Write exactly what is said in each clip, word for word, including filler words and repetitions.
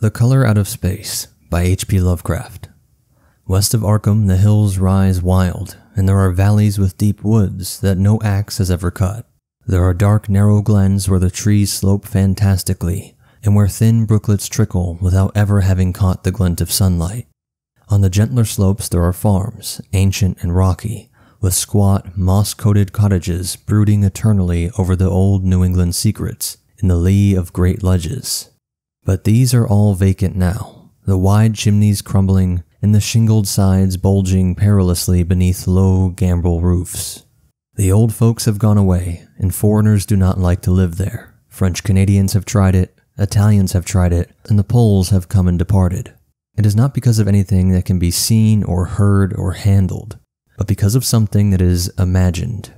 The Color Out of Space by H P Lovecraft. West of Arkham, the hills rise wild, and there are valleys with deep woods that no axe has ever cut. There are dark, narrow glens where the trees slope fantastically, and where thin brooklets trickle without ever having caught the glint of sunlight. On the gentler slopes there are farms, ancient and rocky, with squat, moss-coated cottages brooding eternally over the old New England secrets in the lee of great ledges. But these are all vacant now, the wide chimneys crumbling and the shingled sides bulging perilously beneath low gambrel roofs. The old folks have gone away, and foreigners do not like to live there. French Canadians have tried it, Italians have tried it, and the Poles have come and departed. It is not because of anything that can be seen or heard or handled, but because of something that is imagined.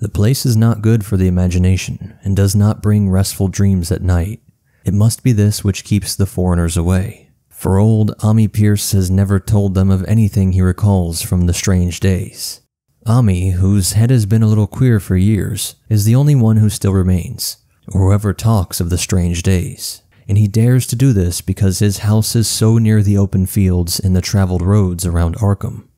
The place is not good for the imagination, and does not bring restful dreams at night. It must be this which keeps the foreigners away, for old Ammi Pierce has never told them of anything he recalls from the strange days. Ammi, whose head has been a little queer for years, is the only one who still remains, or whoever talks of the strange days, and he dares to do this because his house is so near the open fields and the traveled roads around Arkham.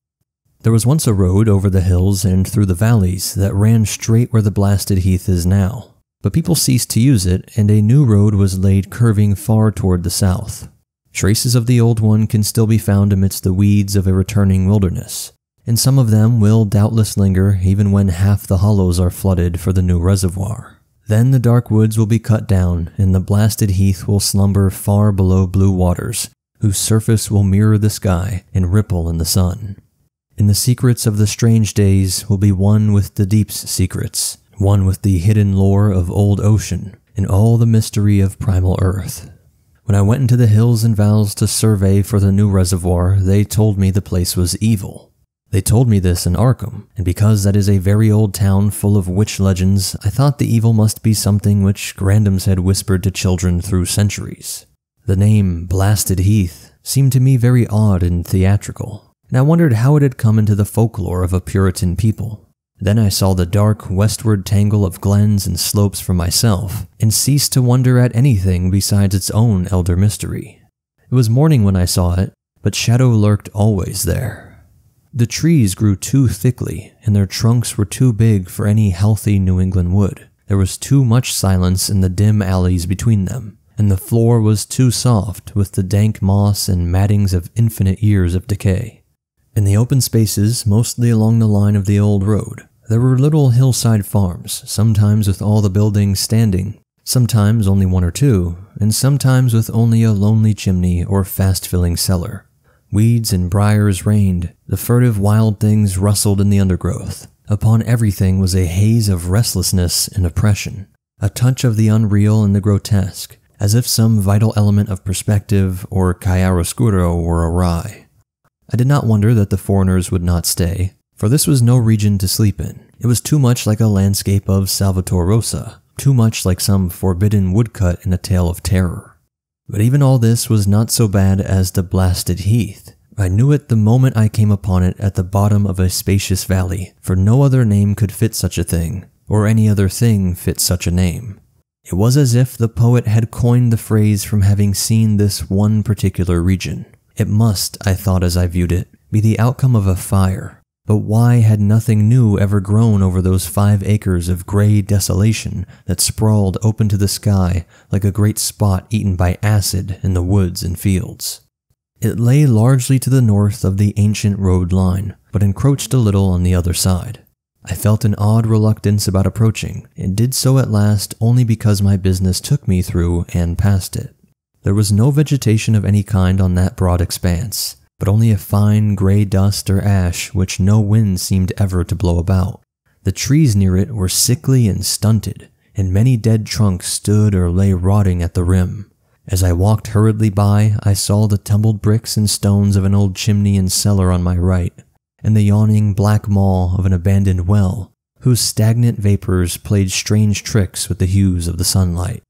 There was once a road over the hills and through the valleys that ran straight where the Blasted Heath is now. But people ceased to use it, and a new road was laid curving far toward the south. Traces of the old one can still be found amidst the weeds of a returning wilderness, and some of them will doubtless linger even when half the hollows are flooded for the new reservoir. Then the dark woods will be cut down, and the Blasted Heath will slumber far below blue waters, whose surface will mirror the sky and ripple in the sun. And the secrets of the strange days will be one with the deep's secrets, one with the hidden lore of old ocean and all the mystery of primal earth. When I went into the hills and valleys to survey for the new reservoir, they told me the place was evil. They told me this in Arkham, and because that is a very old town full of witch legends, I thought the evil must be something which Grandoms had whispered to children through centuries. The name Blasted Heath seemed to me very odd and theatrical, and I wondered how it had come into the folklore of a Puritan people. Then I saw the dark, westward tangle of glens and slopes for myself, and ceased to wonder at anything besides its own elder mystery. It was morning when I saw it, but shadow lurked always there. The trees grew too thickly, and their trunks were too big for any healthy New England wood. There was too much silence in the dim alleys between them, and the floor was too soft with the dank moss and mattings of infinite years of decay. In the open spaces, mostly along the line of the old road, there were little hillside farms, sometimes with all the buildings standing, sometimes only one or two, and sometimes with only a lonely chimney or fast-filling cellar. Weeds and briars reigned, the furtive wild things rustled in the undergrowth. Upon everything was a haze of restlessness and oppression, a touch of the unreal and the grotesque, as if some vital element of perspective or chiaroscuro were awry. I did not wonder that the foreigners would not stay, for this was no region to sleep in. It was too much like a landscape of Salvator Rosa, too much like some forbidden woodcut in a tale of terror. But even all this was not so bad as the Blasted Heath. I knew it the moment I came upon it at the bottom of a spacious valley, for no other name could fit such a thing, or any other thing fit such a name. It was as if the poet had coined the phrase from having seen this one particular region. It must, I thought as I viewed it, be the outcome of a fire. But why had nothing new ever grown over those five acres of grey desolation that sprawled open to the sky like a great spot eaten by acid in the woods and fields? It lay largely to the north of the ancient road line, but encroached a little on the other side. I felt an odd reluctance about approaching, and did so at last only because my business took me through and past it. There was no vegetation of any kind on that broad expanse, but only a fine grey dust or ash which no wind seemed ever to blow about. The trees near it were sickly and stunted, and many dead trunks stood or lay rotting at the rim. As I walked hurriedly by, I saw the tumbled bricks and stones of an old chimney and cellar on my right, and the yawning black maw of an abandoned well, whose stagnant vapours played strange tricks with the hues of the sunlight.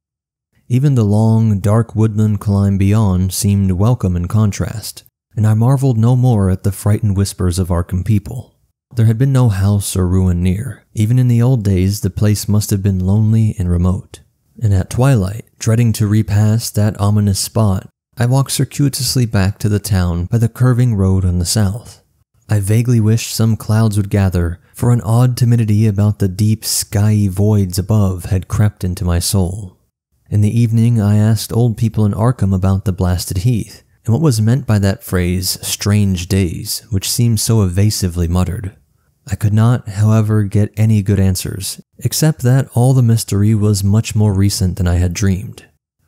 Even the long, dark woodland climb beyond seemed welcome in contrast, and I marveled no more at the frightened whispers of Arkham people. There had been no house or ruin near. Even in the old days, the place must have been lonely and remote. And at twilight, dreading to repass that ominous spot, I walked circuitously back to the town by the curving road on the south. I vaguely wished some clouds would gather, for an odd timidity about the deep, skyey voids above had crept into my soul. In the evening, I asked old people in Arkham about the Blasted Heath, and what was meant by that phrase, strange days, which seemed so evasively muttered. I could not, however, get any good answers, except that all the mystery was much more recent than I had dreamed.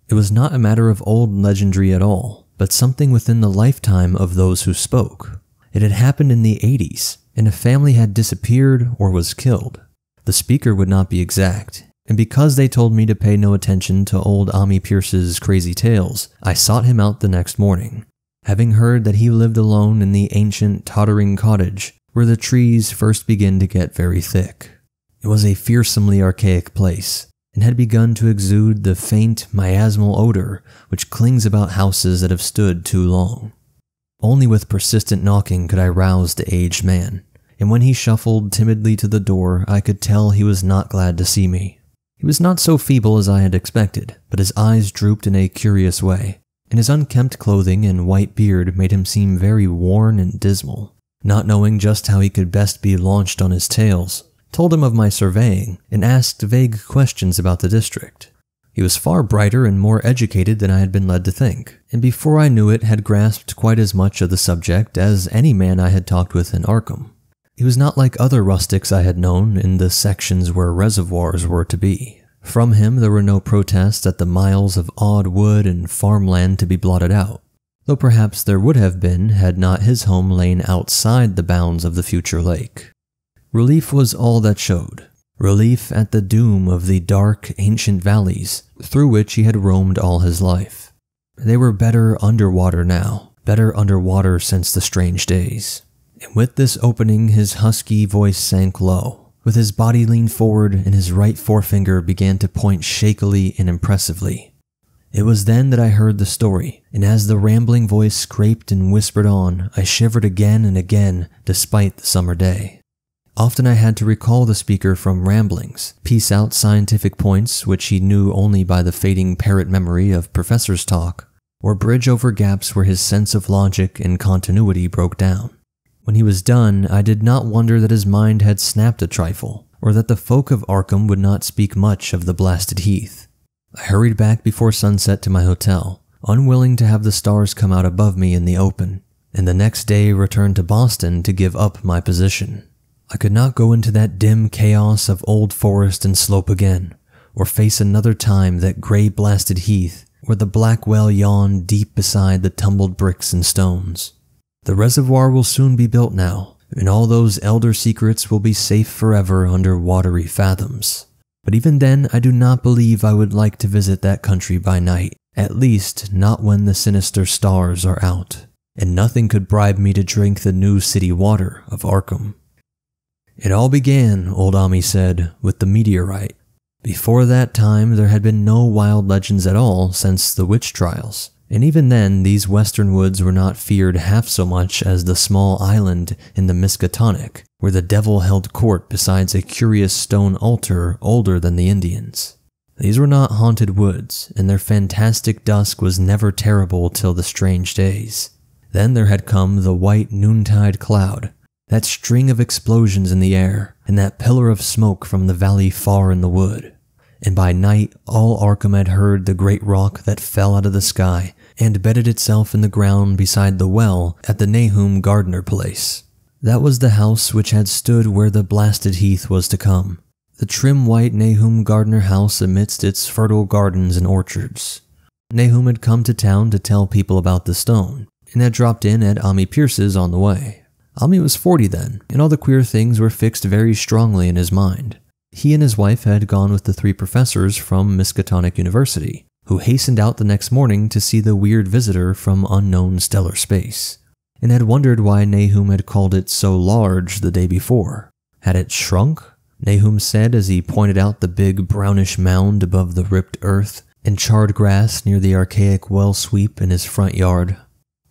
It was not a matter of old legendry at all, but something within the lifetime of those who spoke. It had happened in the eighties, and a family had disappeared or was killed. The speaker would not be exact, and because they told me to pay no attention to old Ammi Pierce's crazy tales, I sought him out the next morning. Having heard that he lived alone in the ancient, tottering cottage, where the trees first begin to get very thick. It was a fearsomely archaic place, and had begun to exude the faint, miasmal odor which clings about houses that have stood too long. Only with persistent knocking could I rouse the aged man, and when he shuffled timidly to the door, I could tell he was not glad to see me. He was not so feeble as I had expected, but his eyes drooped in a curious way, and his unkempt clothing and white beard made him seem very worn and dismal. Not knowing just how he could best be launched on his tales, told him of my surveying and asked vague questions about the district. He was far brighter and more educated than I had been led to think, and before I knew it had grasped quite as much of the subject as any man I had talked with in Arkham. He was not like other rustics I had known in the sections where reservoirs were to be. From him there were no protests at the miles of odd wood and farmland to be blotted out. Though perhaps there would have been had not his home lain outside the bounds of the future lake. Relief was all that showed, relief at the doom of the dark, ancient valleys through which he had roamed all his life. They were better underwater now, better underwater since the strange days. And with this opening, his husky voice sank low, with his body leaned forward and his right forefinger began to point shakily and impressively. It was then that I heard the story, and as the rambling voice scraped and whispered on, I shivered again and again, despite the summer day. Often I had to recall the speaker from ramblings, piece out scientific points which he knew only by the fading parrot memory of professor's talk, or bridge over gaps where his sense of logic and continuity broke down. When he was done, I did not wonder that his mind had snapped a trifle, or that the folk of Arkham would not speak much of the Blasted Heath. I hurried back before sunset to my hotel, unwilling to have the stars come out above me in the open, and the next day returned to Boston to give up my position. I could not go into that dim chaos of old forest and slope again, or face another time that grey blasted heath where the black well yawned deep beside the tumbled bricks and stones. The reservoir will soon be built now, and all those elder secrets will be safe forever under watery fathoms. But even then, I do not believe I would like to visit that country by night, at least not when the sinister stars are out, and nothing could bribe me to drink the new city water of Arkham. It all began, old Ammi said, with the meteorite. Before that time, there had been no wild legends at all since the witch trials, and even then, these western woods were not feared half so much as the small island in the Miskatonic, where the devil held court besides a curious stone altar older than the Indians. These were not haunted woods, and their fantastic dusk was never terrible till the strange days. Then there had come the white noontide cloud, that string of explosions in the air, and that pillar of smoke from the valley far in the wood. And by night all Arkham had heard the great rock that fell out of the sky and bedded itself in the ground beside the well at the Nahum Gardner place. That was the house which had stood where the blasted heath was to come, the trim white Nahum Gardner house amidst its fertile gardens and orchards. Nahum had come to town to tell people about the stone, and had dropped in at Ammi Pierce's on the way. Ammi was forty then, and all the queer things were fixed very strongly in his mind. He and his wife had gone with the three professors from Miskatonic University, who hastened out the next morning to see the weird visitor from unknown stellar space, and had wondered why Nahum had called it so large the day before. Had it shrunk? Nahum said as he pointed out the big brownish mound above the ripped earth and charred grass near the archaic well sweep in his front yard.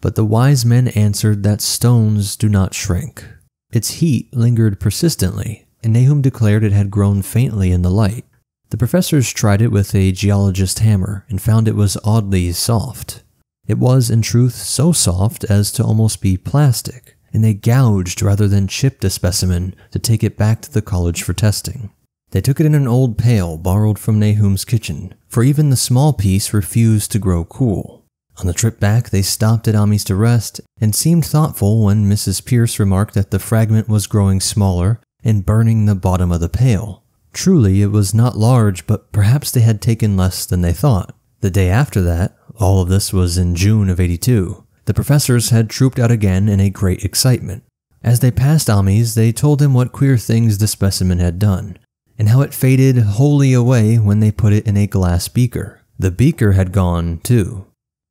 But the wise men answered that stones do not shrink. Its heat lingered persistently, and Nahum declared it had grown faintly in the light. The professors tried it with a geologist's hammer and found it was oddly soft. It was, in truth, so soft as to almost be plastic, and they gouged rather than chipped a specimen to take it back to the college for testing. They took it in an old pail borrowed from Nahum's kitchen, for even the small piece refused to grow cool. On the trip back, they stopped at Ammi's to rest and seemed thoughtful when Missus Pierce remarked that the fragment was growing smaller and burning the bottom of the pail. Truly, it was not large, but perhaps they had taken less than they thought. The day after that, all of this was in June of eighty-two, the professors had trooped out again in a great excitement. As they passed Ammi's, they told him what queer things the specimen had done, and how it faded wholly away when they put it in a glass beaker. The beaker had gone, too.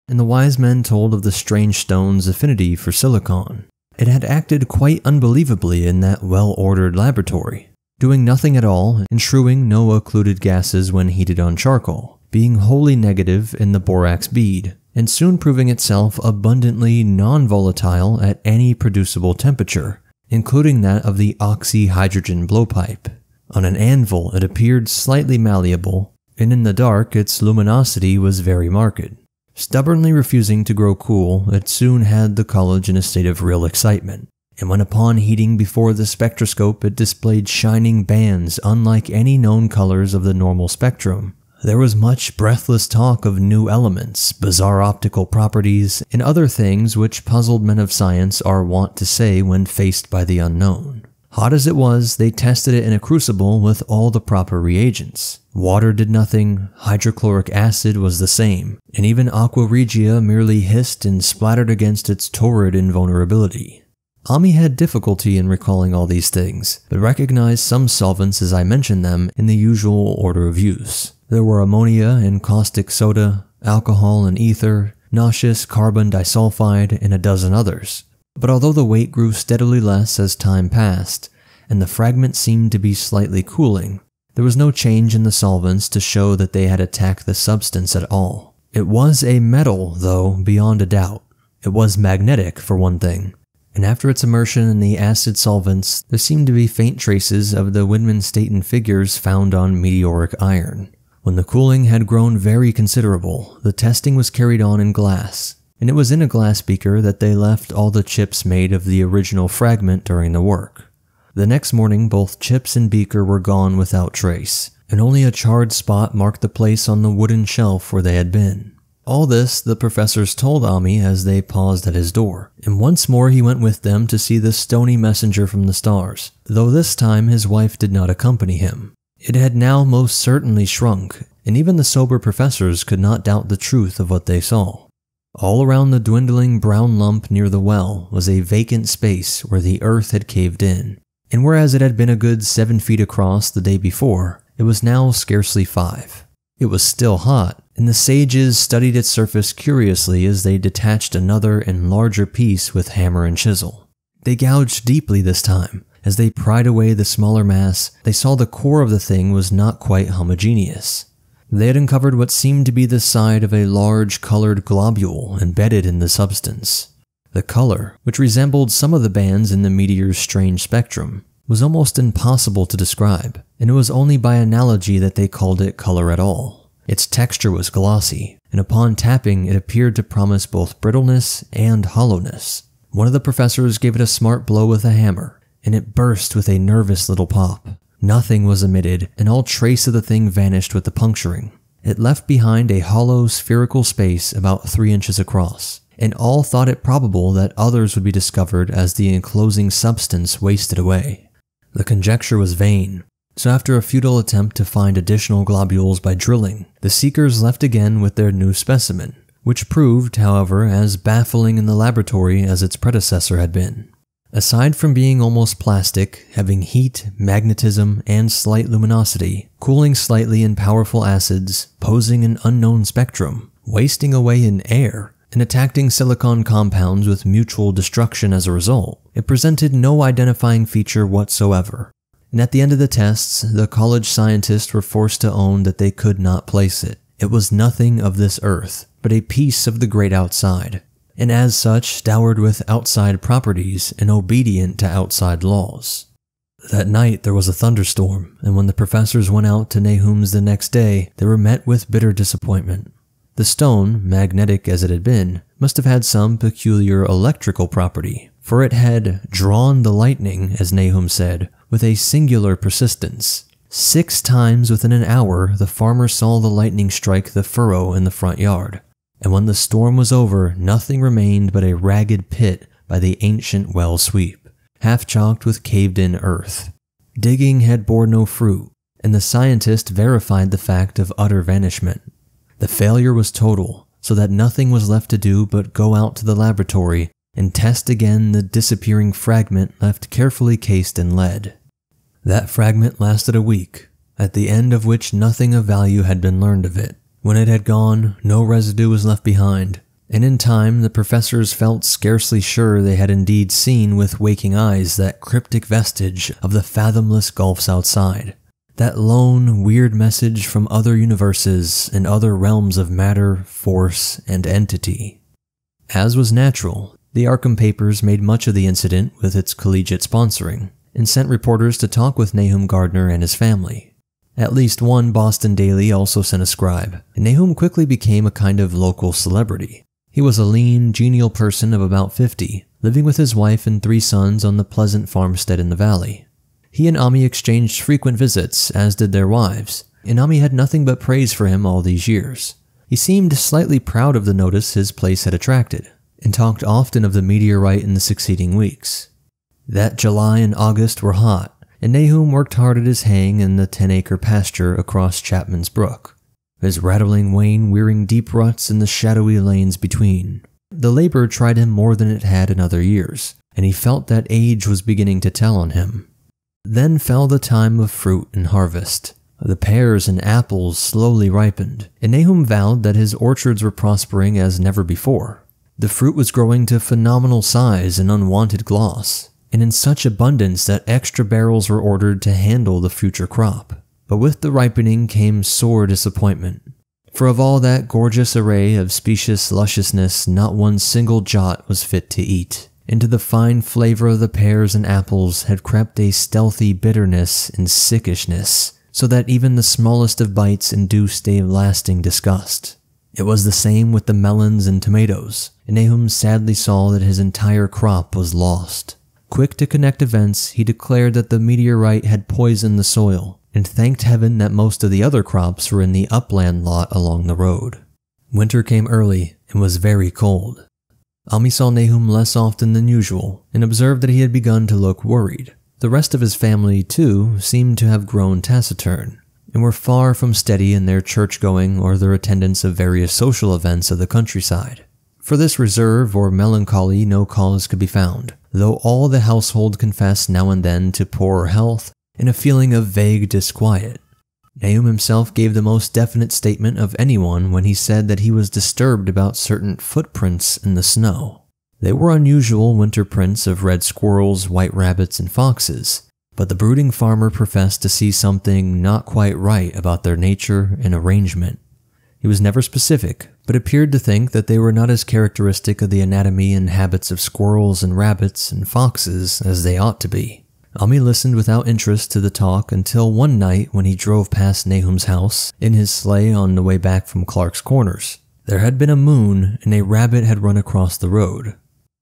And the wise men told of the strange stone's affinity for silicon. It had acted quite unbelievably in that well-ordered laboratory, doing nothing at all and shewing no occluded gases when heated on charcoal, being wholly negative in the borax bead, and soon proving itself abundantly non-volatile at any producible temperature, including that of the oxyhydrogen blowpipe. On an anvil it appeared slightly malleable, and in the dark its luminosity was very marked. Stubbornly refusing to grow cool, it soon had the college in a state of real excitement, and when upon heating before the spectroscope it displayed shining bands unlike any known colors of the normal spectrum. There was much breathless talk of new elements, bizarre optical properties, and other things which puzzled men of science are wont to say when faced by the unknown. Hot as it was, they tested it in a crucible with all the proper reagents. Water did nothing, hydrochloric acid was the same, and even aqua regia merely hissed and splattered against its torrid invulnerability. Ammi had difficulty in recalling all these things, but recognized some solvents as I mentioned them in the usual order of use. There were ammonia and caustic soda, alcohol and ether, nauseous carbon disulfide, and a dozen others. But although the weight grew steadily less as time passed, and the fragment seemed to be slightly cooling, there was no change in the solvents to show that they had attacked the substance at all. It was a metal, though, beyond a doubt. It was magnetic, for one thing, and after its immersion in the acid solvents, there seemed to be faint traces of the Widmanstätten figures found on meteoric iron. When the cooling had grown very considerable, the testing was carried on in glass, and it was in a glass beaker that they left all the chips made of the original fragment during the work. The next morning, both chips and beaker were gone without trace, and only a charred spot marked the place on the wooden shelf where they had been. All this the professors told Ammi as they paused at his door, and once more he went with them to see the stony messenger from the stars, though this time his wife did not accompany him. It had now most certainly shrunk, and even the sober professors could not doubt the truth of what they saw. All around the dwindling brown lump near the well was a vacant space where the earth had caved in, and whereas it had been a good seven feet across the day before, it was now scarcely five. It was still hot, and the sages studied its surface curiously as they detached another and larger piece with hammer and chisel. They gouged deeply this time. As they pried away the smaller mass, they saw the core of the thing was not quite homogeneous. They had uncovered what seemed to be the side of a large colored globule embedded in the substance. The color, which resembled some of the bands in the meteor's strange spectrum, was almost impossible to describe, and it was only by analogy that they called it color at all. Its texture was glossy, and upon tapping it appeared to promise both brittleness and hollowness. One of the professors gave it a smart blow with a hammer, and it burst with a nervous little pop. Nothing was emitted, and all trace of the thing vanished with the puncturing. It left behind a hollow, spherical space about three inches across, and all thought it probable that others would be discovered as the enclosing substance wasted away. The conjecture was vain, so after a futile attempt to find additional globules by drilling, the seekers left again with their new specimen, which proved, however, as baffling in the laboratory as its predecessor had been. Aside from being almost plastic, having heat, magnetism, and slight luminosity, cooling slightly in powerful acids, posing an unknown spectrum, wasting away in air, and attacking silicon compounds with mutual destruction as a result, it presented no identifying feature whatsoever. And at the end of the tests, the college scientists were forced to own that they could not place it. It was nothing of this earth, but a piece of the great outside, and as such dowered with outside properties and obedient to outside laws. That night there was a thunderstorm, and when the professors went out to Nahum's the next day, they were met with bitter disappointment. The stone, magnetic as it had been, must have had some peculiar electrical property, for it had drawn the lightning, as Nahum said, with a singular persistence. Six times within an hour the farmer saw the lightning strike the furrow in the front yard, and when the storm was over nothing remained but a ragged pit by the ancient well sweep, half chalked with caved-in earth. Digging had borne no fruit, and the scientist verified the fact of utter vanishment. The failure was total, so that nothing was left to do but go out to the laboratory and test again the disappearing fragment left carefully cased in lead. That fragment lasted a week, at the end of which nothing of value had been learned of it. When it had gone, no residue was left behind, and in time the professors felt scarcely sure they had indeed seen with waking eyes that cryptic vestige of the fathomless gulfs outside, that lone, weird message from other universes and other realms of matter, force, and entity. As was natural, the Arkham Papers made much of the incident with its collegiate sponsoring, and sent reporters to talk with Nahum Gardner and his family. At least one Boston Daily also sent a scribe, and Nahum quickly became a kind of local celebrity. He was a lean, genial person of about fifty, living with his wife and three sons on the pleasant farmstead in the valley. He and Ammi exchanged frequent visits, as did their wives, and Ammi had nothing but praise for him all these years. He seemed slightly proud of the notice his place had attracted, and talked often of the meteorite in the succeeding weeks. That July and August were hot, and Nahum worked hard at his haying in the ten-acre pasture across Chapman's Brook, his rattling wain wearing deep ruts in the shadowy lanes between. The labor tried him more than it had in other years, and he felt that age was beginning to tell on him. Then fell the time of fruit and harvest. The pears and apples slowly ripened, and Nahum vowed that his orchards were prospering as never before. The fruit was growing to phenomenal size and unwonted gloss, and in such abundance that extra barrels were ordered to handle the future crop. But with the ripening came sore disappointment, for of all that gorgeous array of specious lusciousness not one single jot was fit to eat. Into the fine flavor of the pears and apples had crept a stealthy bitterness and sickishness, so that even the smallest of bites induced a lasting disgust. It was the same with the melons and tomatoes, and Nahum sadly saw that his entire crop was lost. Quick to connect events, he declared that the meteorite had poisoned the soil, and thanked heaven that most of the other crops were in the upland lot along the road. Winter came early and was very cold. Ammi saw Nahum less often than usual, and observed that he had begun to look worried. The rest of his family, too, seemed to have grown taciturn, and were far from steady in their church-going or their attendance of various social events of the countryside. For this reserve or melancholy no cause could be found, though all the household confessed now and then to poorer health and a feeling of vague disquiet. Nahum himself gave the most definite statement of anyone when he said that he was disturbed about certain footprints in the snow. They were unusual winter prints of red squirrels, white rabbits, and foxes, but the brooding farmer professed to see something not quite right about their nature and arrangement. He was never specific, but appeared to think that they were not as characteristic of the anatomy and habits of squirrels and rabbits and foxes as they ought to be. Ammi listened without interest to the talk until one night when he drove past Nahum's house in his sleigh on the way back from Clark's Corners. There had been a moon, and a rabbit had run across the road,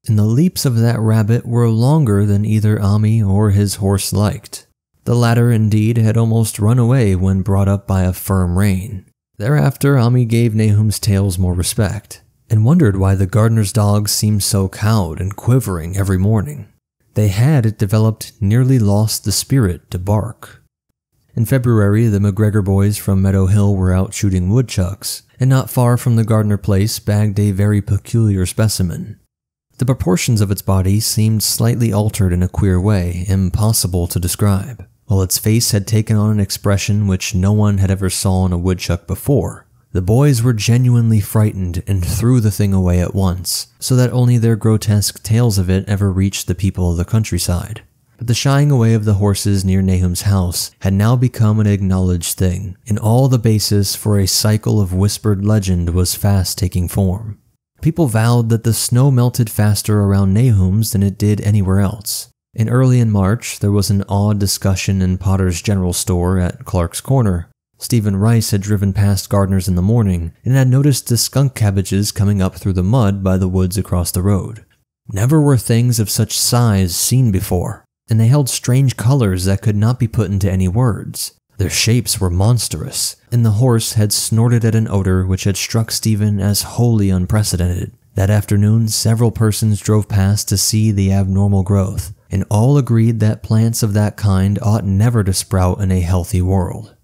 and the leaps of that rabbit were longer than either Ammi or his horse liked. The latter, indeed, had almost run away when brought up by a firm rein. Thereafter, Ammi gave Nahum's tales more respect, and wondered why the gardener's dogs seemed so cowed and quivering every morning. They had, it developed, nearly lost the spirit to bark. In February, the McGregor boys from Meadow Hill were out shooting woodchucks, and not far from the Gardner place bagged a very peculiar specimen. The proportions of its body seemed slightly altered in a queer way, impossible to describe, while its face had taken on an expression which no one had ever saw in a woodchuck before. The boys were genuinely frightened and threw the thing away at once, so that only their grotesque tales of it ever reached the people of the countryside. But the shying away of the horses near Nahum's house had now become an acknowledged thing, and all the basis for a cycle of whispered legend was fast taking form. People vowed that the snow melted faster around Nahum's than it did anywhere else. And early in March, there was an odd discussion in Potter's General Store at Clark's Corner, Stephen Rice had driven past Gardner's in the morning and had noticed the skunk cabbages coming up through the mud by the woods across the road. Never were things of such size seen before, and they held strange colors that could not be put into any words. Their shapes were monstrous, and the horse had snorted at an odor which had struck Stephen as wholly unprecedented. That afternoon, several persons drove past to see the abnormal growth, and all agreed that plants of that kind ought never to sprout in a healthy world.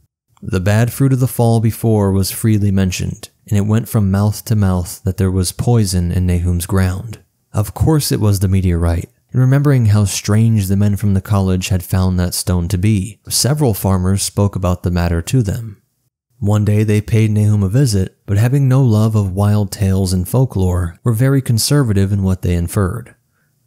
The bad fruit of the fall before was freely mentioned, and it went from mouth to mouth that there was poison in Nahum's ground. Of course it was the meteorite, and remembering how strange the men from the college had found that stone to be, several farmers spoke about the matter to them. One day they paid Nahum a visit, but having no love of wild tales and folklore, were very conservative in what they inferred.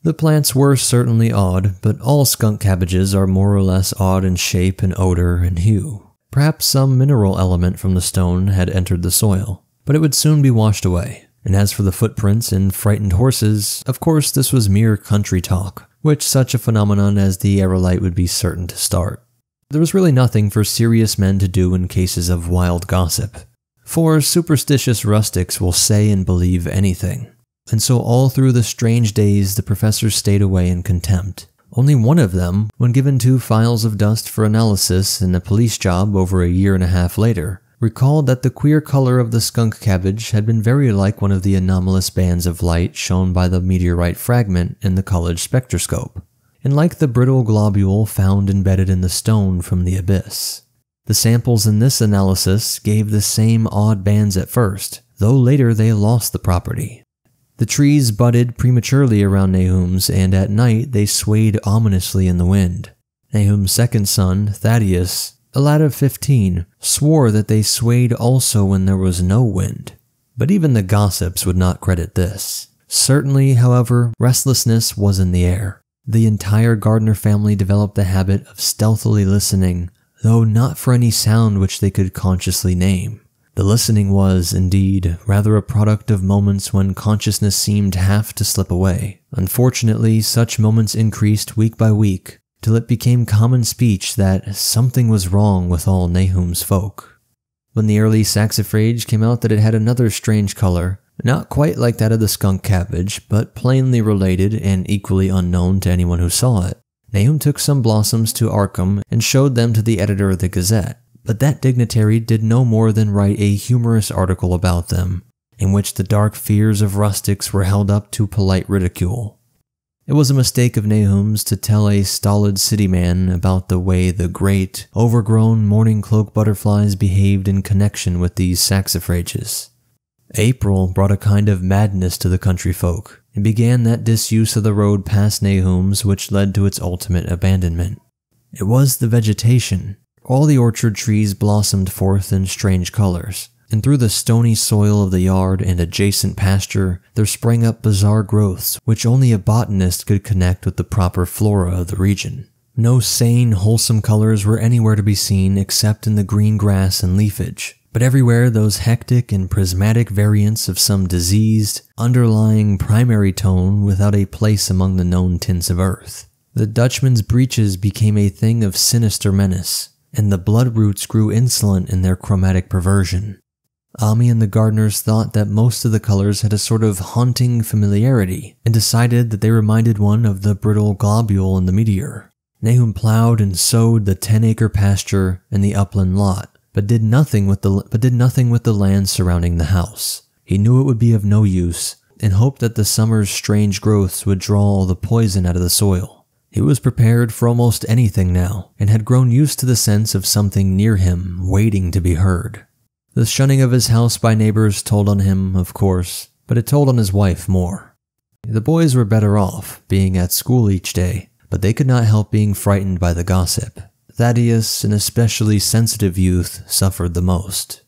The plants were certainly odd, but all skunk cabbages are more or less odd in shape and odor and hue. Perhaps some mineral element from the stone had entered the soil, but it would soon be washed away. And as for the footprints and frightened horses, of course this was mere country talk, which such a phenomenon as the aerolite would be certain to start. There was really nothing for serious men to do in cases of wild gossip, for superstitious rustics will say and believe anything. And so all through the strange days the professors stayed away in contempt. Only one of them, when given two files of dust for analysis in a police job over a year and a half later, recalled that the queer color of the skunk cabbage had been very like one of the anomalous bands of light shown by the meteorite fragment in the college spectroscope, and like the brittle globule found embedded in the stone from the abyss. The samples in this analysis gave the same odd bands at first, though later they lost the property. The trees budded prematurely around Nahum's, and at night they swayed ominously in the wind. Nahum's second son, Thaddeus, a lad of fifteen, swore that they swayed also when there was no wind. But even the gossips would not credit this. Certainly, however, restlessness was in the air. The entire Gardner family developed the habit of stealthily listening, though not for any sound which they could consciously name. The listening was, indeed, rather a product of moments when consciousness seemed half to slip away. Unfortunately, such moments increased week by week, till it became common speech that something was wrong with all Nahum's folk. When the early saxifrage came out that it had another strange color, not quite like that of the skunk cabbage, but plainly related and equally unknown to anyone who saw it, Nahum took some blossoms to Arkham and showed them to the editor of the Gazette, but that dignitary did no more than write a humorous article about them, in which the dark fears of rustics were held up to polite ridicule. It was a mistake of Nahum's to tell a stolid city man about the way the great, overgrown morning cloak butterflies behaved in connection with these saxifrages. April brought a kind of madness to the country folk, and began that disuse of the road past Nahum's which led to its ultimate abandonment. It was the vegetation. All the orchard trees blossomed forth in strange colors, and through the stony soil of the yard and adjacent pasture there sprang up bizarre growths which only a botanist could connect with the proper flora of the region. No sane, wholesome colors were anywhere to be seen except in the green grass and leafage, but everywhere those hectic and prismatic variants of some diseased, underlying primary tone without a place among the known tints of earth. The Dutchman's breeches became a thing of sinister menace, and the bloodroots grew insolent in their chromatic perversion. Ammi and the Gardners thought that most of the colors had a sort of haunting familiarity, and decided that they reminded one of the brittle globule in the meteor. Nahum plowed and sowed the ten-acre pasture and the upland lot, but did nothing with the but did nothing with the land surrounding the house. He knew it would be of no use, and hoped that the summer's strange growths would draw all the poison out of the soil. He was prepared for almost anything now, and had grown used to the sense of something near him, waiting to be heard. The shunning of his house by neighbors told on him, of course, but it told on his wife more. The boys were better off, being at school each day, but they could not help being frightened by the gossip. Thaddeus, an especially sensitive youth, suffered the most.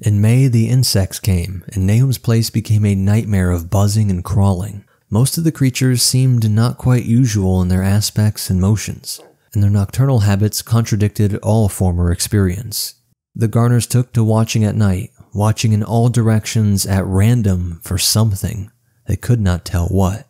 In May, the insects came, and Nahum's place became a nightmare of buzzing and crawling. Most of the creatures seemed not quite usual in their aspects and motions, and their nocturnal habits contradicted all former experience. The Gardners took to watching at night, watching in all directions at random for something. They could not tell what.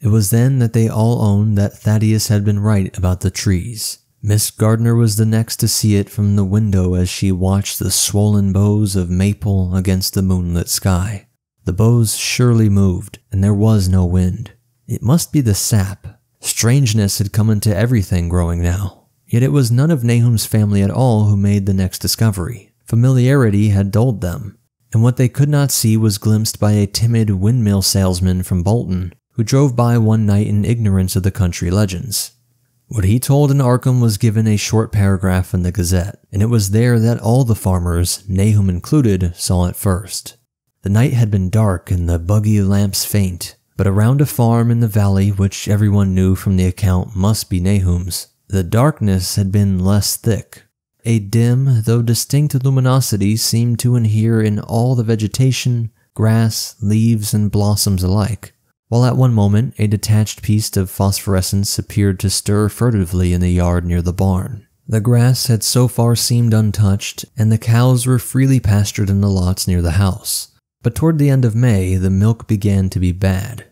It was then that they all owned that Thaddeus had been right about the trees. Miss Gardner was the next to see it from the window as she watched the swollen boughs of maple against the moonlit sky. The boughs surely moved, and there was no wind. It must be the sap. Strangeness had come into everything growing now. Yet it was none of Nahum's family at all who made the next discovery. Familiarity had dulled them, and what they could not see was glimpsed by a timid windmill salesman from Bolton, who drove by one night in ignorance of the country legends. What he told in Arkham was given a short paragraph in the Gazette, and it was there that all the farmers, Nahum included, saw it first. The night had been dark and the buggy lamps faint, but around a farm in the valley, which everyone knew from the account must be Nahum's, the darkness had been less thick. A dim, though distinct luminosity seemed to inhere in all the vegetation, grass, leaves, and blossoms alike, while at one moment a detached piece of phosphorescence appeared to stir furtively in the yard near the barn. The grass had so far seemed untouched, and the cows were freely pastured in the lots near the house. But toward the end of May, the milk began to be bad.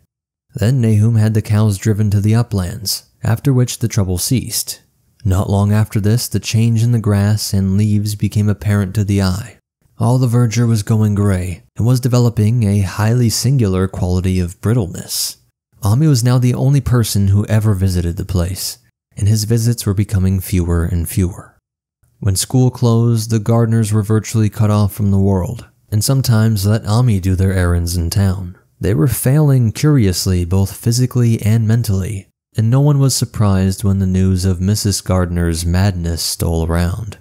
Then Nahum had the cows driven to the uplands, after which the trouble ceased. Not long after this, the change in the grass and leaves became apparent to the eye. All the verdure was going gray, and was developing a highly singular quality of brittleness. Ammi was now the only person who ever visited the place, and his visits were becoming fewer and fewer. When school closed, the gardeners were virtually cut off from the world, and sometimes let Ammi do their errands in town. They were failing curiously, both physically and mentally, and no one was surprised when the news of Missus Gardner's madness stole around.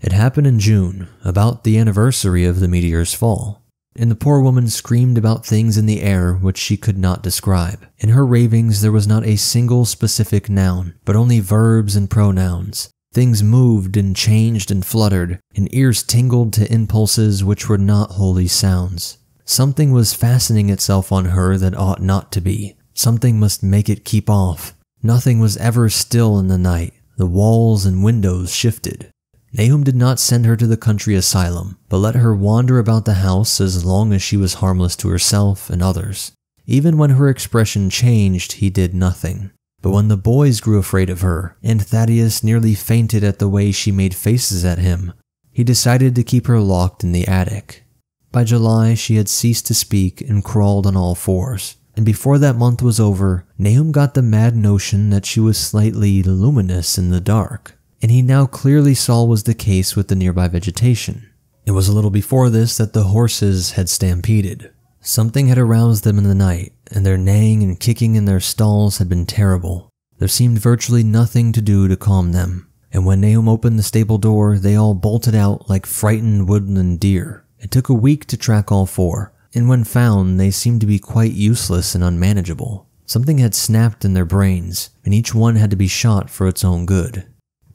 It happened in June, about the anniversary of the meteor's fall, and the poor woman screamed about things in the air which she could not describe. In her ravings there was not a single specific noun, but only verbs and pronouns. Things moved and changed and fluttered, and ears tingled to impulses which were not wholly sounds. Something was fastening itself on her that ought not to be. Something must make it keep off. Nothing was ever still in the night. The walls and windows shifted. Nahum did not send her to the country asylum, but let her wander about the house as long as she was harmless to herself and others. Even when her expression changed, he did nothing. But when the boys grew afraid of her, and Thaddeus nearly fainted at the way she made faces at him, he decided to keep her locked in the attic. By July, she had ceased to speak and crawled on all fours. And before that month was over, Nahum got the mad notion that she was slightly luminous in the dark, and he now clearly saw was the case with the nearby vegetation. It was a little before this that the horses had stampeded. Something had aroused them in the night, and their neighing and kicking in their stalls had been terrible. There seemed virtually nothing to do to calm them, and when Nahum opened the stable door, they all bolted out like frightened woodland deer. It took a week to track all four, and when found, they seemed to be quite useless and unmanageable. Something had snapped in their brains, and each one had to be shot for its own good.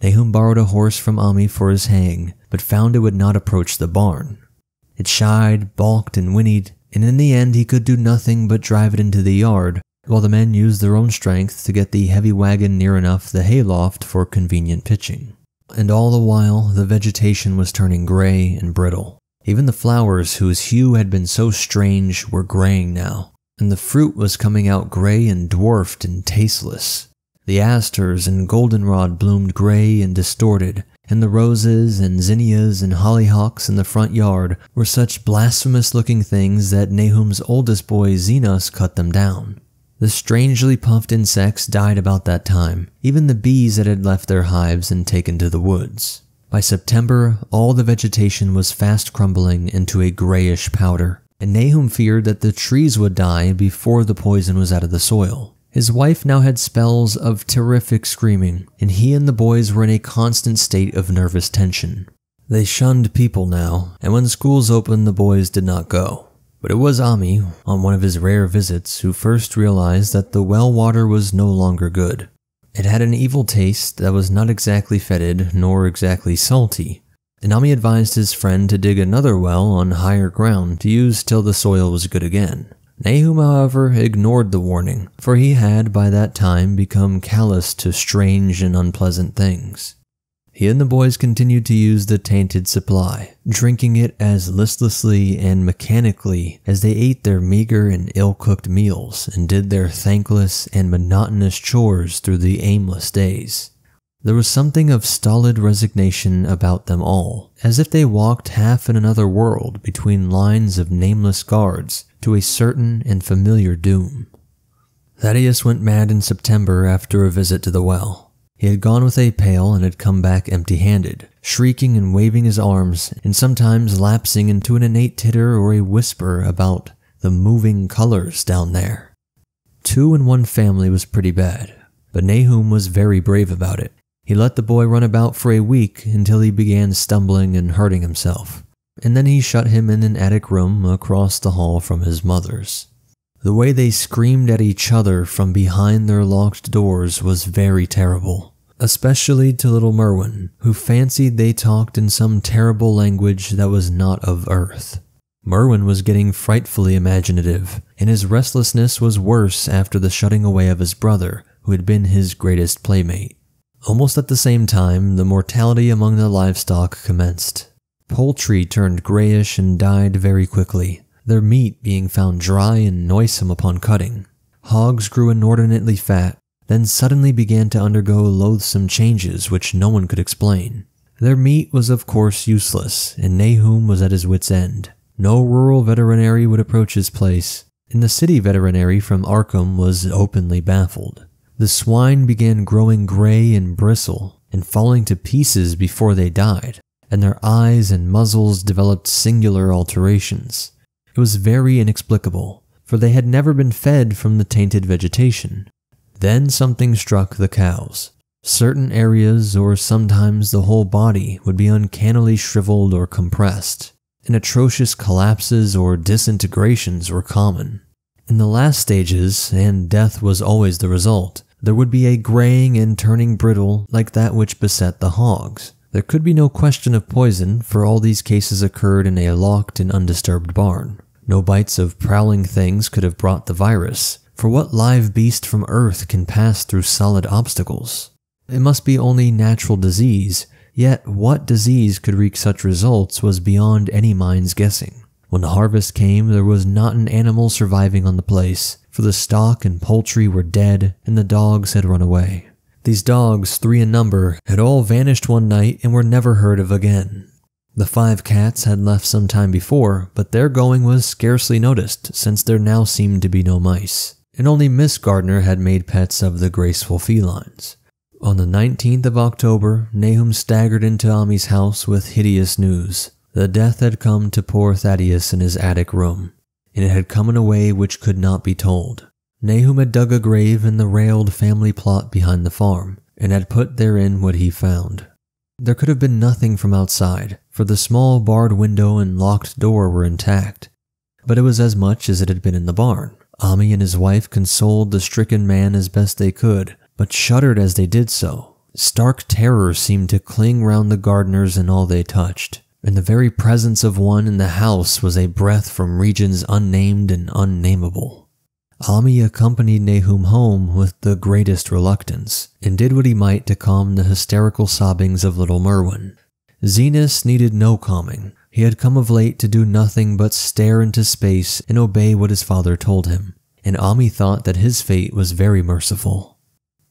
Nahum borrowed a horse from Ammi for his hang, but found it would not approach the barn. It shied, balked, and whinnied, and in the end he could do nothing but drive it into the yard, while the men used their own strength to get the heavy wagon near enough the hayloft for convenient pitching. And all the while, the vegetation was turning gray and brittle. Even the flowers, whose hue had been so strange, were graying now, and the fruit was coming out gray and dwarfed and tasteless. The asters and goldenrod bloomed gray and distorted, and the roses and zinnias and hollyhocks in the front yard were such blasphemous-looking things that Nahum's oldest boy Zenas cut them down. The strangely puffed insects died about that time, even the bees that had left their hives and taken to the woods. By September, all the vegetation was fast crumbling into a grayish powder, and Nahum feared that the trees would die before the poison was out of the soil. His wife now had spells of terrific screaming, and he and the boys were in a constant state of nervous tension. They shunned people now, and when schools opened, the boys did not go. But it was Ammi, on one of his rare visits, who first realized that the well water was no longer good. It had an evil taste that was not exactly fetid, nor exactly salty, and Ammi advised his friend to dig another well on higher ground to use till the soil was good again. Nahum, however, ignored the warning, for he had by that time become callous to strange and unpleasant things. He and the boys continued to use the tainted supply, drinking it as listlessly and mechanically as they ate their meager and ill-cooked meals and did their thankless and monotonous chores through the aimless days. There was something of stolid resignation about them all, as if they walked half in another world between lines of nameless guards to a certain and familiar doom. Thaddeus went mad in September after a visit to the well. He had gone with a pail and had come back empty-handed, shrieking and waving his arms, and sometimes lapsing into an innate titter or a whisper about the moving colors down there. Two in one family was pretty bad, but Nahum was very brave about it. He let the boy run about for a week until he began stumbling and hurting himself, and then he shut him in an attic room across the hall from his mother's. The way they screamed at each other from behind their locked doors was very terrible, especially to little Merwin, who fancied they talked in some terrible language that was not of Earth. Merwin was getting frightfully imaginative, and his restlessness was worse after the shutting away of his brother, who had been his greatest playmate. Almost at the same time, the mortality among the livestock commenced. Poultry turned grayish and died very quickly, their meat being found dry and noisome upon cutting. Hogs grew inordinately fat, then suddenly began to undergo loathsome changes which no one could explain. Their meat was of course useless, and Nahum was at his wit's end. No rural veterinary would approach his place, and the city veterinary from Arkham was openly baffled. The swine began growing gray and bristle and falling to pieces before they died, and their eyes and muzzles developed singular alterations. It was very inexplicable, for they had never been fed from the tainted vegetation. Then something struck the cows. Certain areas, or sometimes the whole body, would be uncannily shriveled or compressed, and atrocious collapses or disintegrations were common. In the last stages, and death was always the result, there would be a graying and turning brittle like that which beset the hogs. There could be no question of poison, for all these cases occurred in a locked and undisturbed barn. No bites of prowling things could have brought the virus, for what live beast from Earth can pass through solid obstacles? It must be only natural disease, yet what disease could wreak such results was beyond any mind's guessing. When the harvest came, there was not an animal surviving on the place, for the stock and poultry were dead, and the dogs had run away. These dogs, three in number, had all vanished one night and were never heard of again. The five cats had left some time before, but their going was scarcely noticed, since there now seemed to be no mice, and only Miss Gardner had made pets of the graceful felines. On the nineteenth of October, Nahum staggered into Ammi's house with hideous news. The death had come to poor Thaddeus in his attic room, and it had come in a way which could not be told. Nahum had dug a grave in the railed family plot behind the farm, and had put therein what he found. There could have been nothing from outside, for the small barred window and locked door were intact, but it was as much as it had been in the barn. Ammi and his wife consoled the stricken man as best they could, but shuddered as they did so. Stark terror seemed to cling round the gardeners and all they touched, and the very presence of one in the house was a breath from regions unnamed and unnameable. Ammi accompanied Nahum home with the greatest reluctance, and did what he might to calm the hysterical sobbings of little Merwin. Zenas needed no calming. He had come of late to do nothing but stare into space and obey what his father told him, and Ammi thought that his fate was very merciful.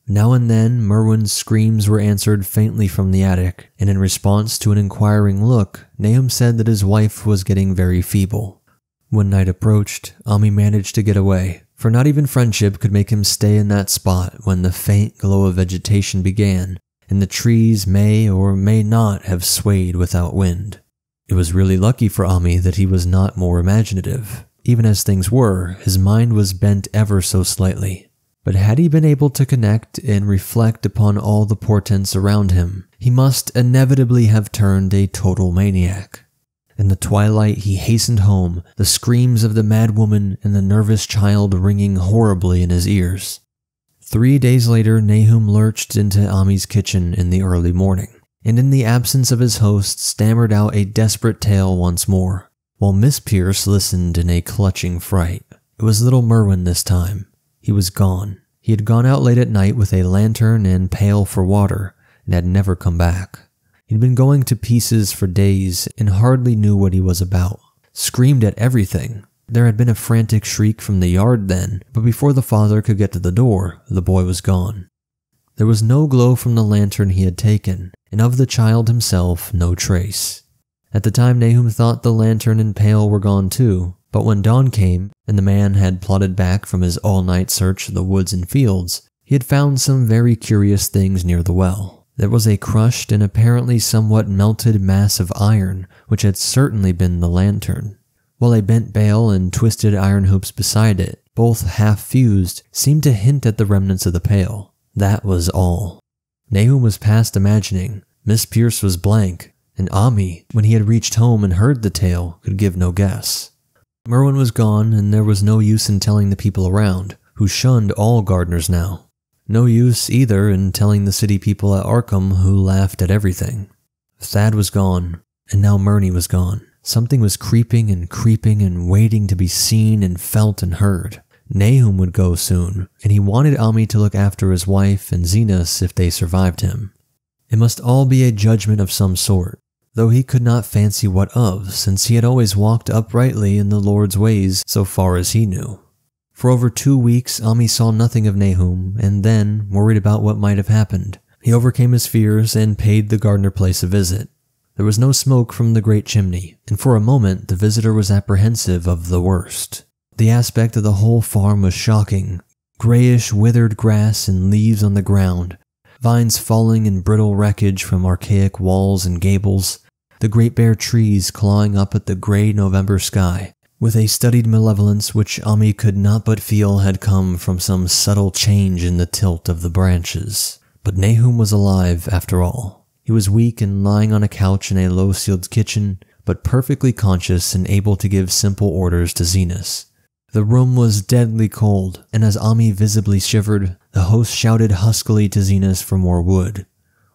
Now and then, Merwin's screams were answered faintly from the attic, and in response to an inquiring look, Nahum said that his wife was getting very feeble. When night approached, Ammi managed to get away, for not even friendship could make him stay in that spot when the faint glow of vegetation began, and the trees may or may not have swayed without wind. It was really lucky for Ammi that he was not more imaginative. Even as things were, his mind was bent ever so slightly. But had he been able to connect and reflect upon all the portents around him, he must inevitably have turned a total maniac. In the twilight he hastened home, the screams of the mad woman and the nervous child ringing horribly in his ears. Three days later, Nahum lurched into Ammi's kitchen in the early morning, and in the absence of his host stammered out a desperate tale once more, while Miss Pierce listened in a clutching fright. It was little Merwin this time. He was gone. He had gone out late at night with a lantern and pail for water, and had never come back. He'd been going to pieces for days and hardly knew what he was about. Screamed at everything. There had been a frantic shriek from the yard then, but before the father could get to the door, the boy was gone. There was no glow from the lantern he had taken, and of the child himself no trace. At the time Nahum thought the lantern and pail were gone too, but when dawn came, and the man had plodded back from his all-night search of the woods and fields, he had found some very curious things near the well. There was a crushed and apparently somewhat melted mass of iron, which had certainly been the lantern, while a bent bale and twisted iron hoops beside it, both half-fused, seemed to hint at the remnants of the pail. That was all. Nahum was past imagining. Miss Pierce was blank, and Ammi, when he had reached home and heard the tale, could give no guess. Merwin was gone, and there was no use in telling the people around, who shunned all gardeners now. No use either in telling the city people at Arkham, who laughed at everything. Thad was gone, and now Murney was gone. Something was creeping and creeping and waiting to be seen and felt and heard. Nahum would go soon, and he wanted Ammi to look after his wife and Zenas if they survived him. It must all be a judgment of some sort, though he could not fancy what of, since he had always walked uprightly in the Lord's ways so far as he knew. For over two weeks, Ammi saw nothing of Nahum, and then, worried about what might have happened, he overcame his fears and paid the Gardner place a visit. There was no smoke from the great chimney, and for a moment the visitor was apprehensive of the worst. The aspect of the whole farm was shocking. Grayish, withered grass and leaves on the ground, vines falling in brittle wreckage from archaic walls and gables, the great bare trees clawing up at the gray November sky, with a studied malevolence which Ammi could not but feel had come from some subtle change in the tilt of the branches. But Nahum was alive after all. He was weak and lying on a couch in a low-ceiled kitchen, but perfectly conscious and able to give simple orders to Zenas. The room was deadly cold, and as Ammi visibly shivered, the host shouted huskily to Zenas for more wood.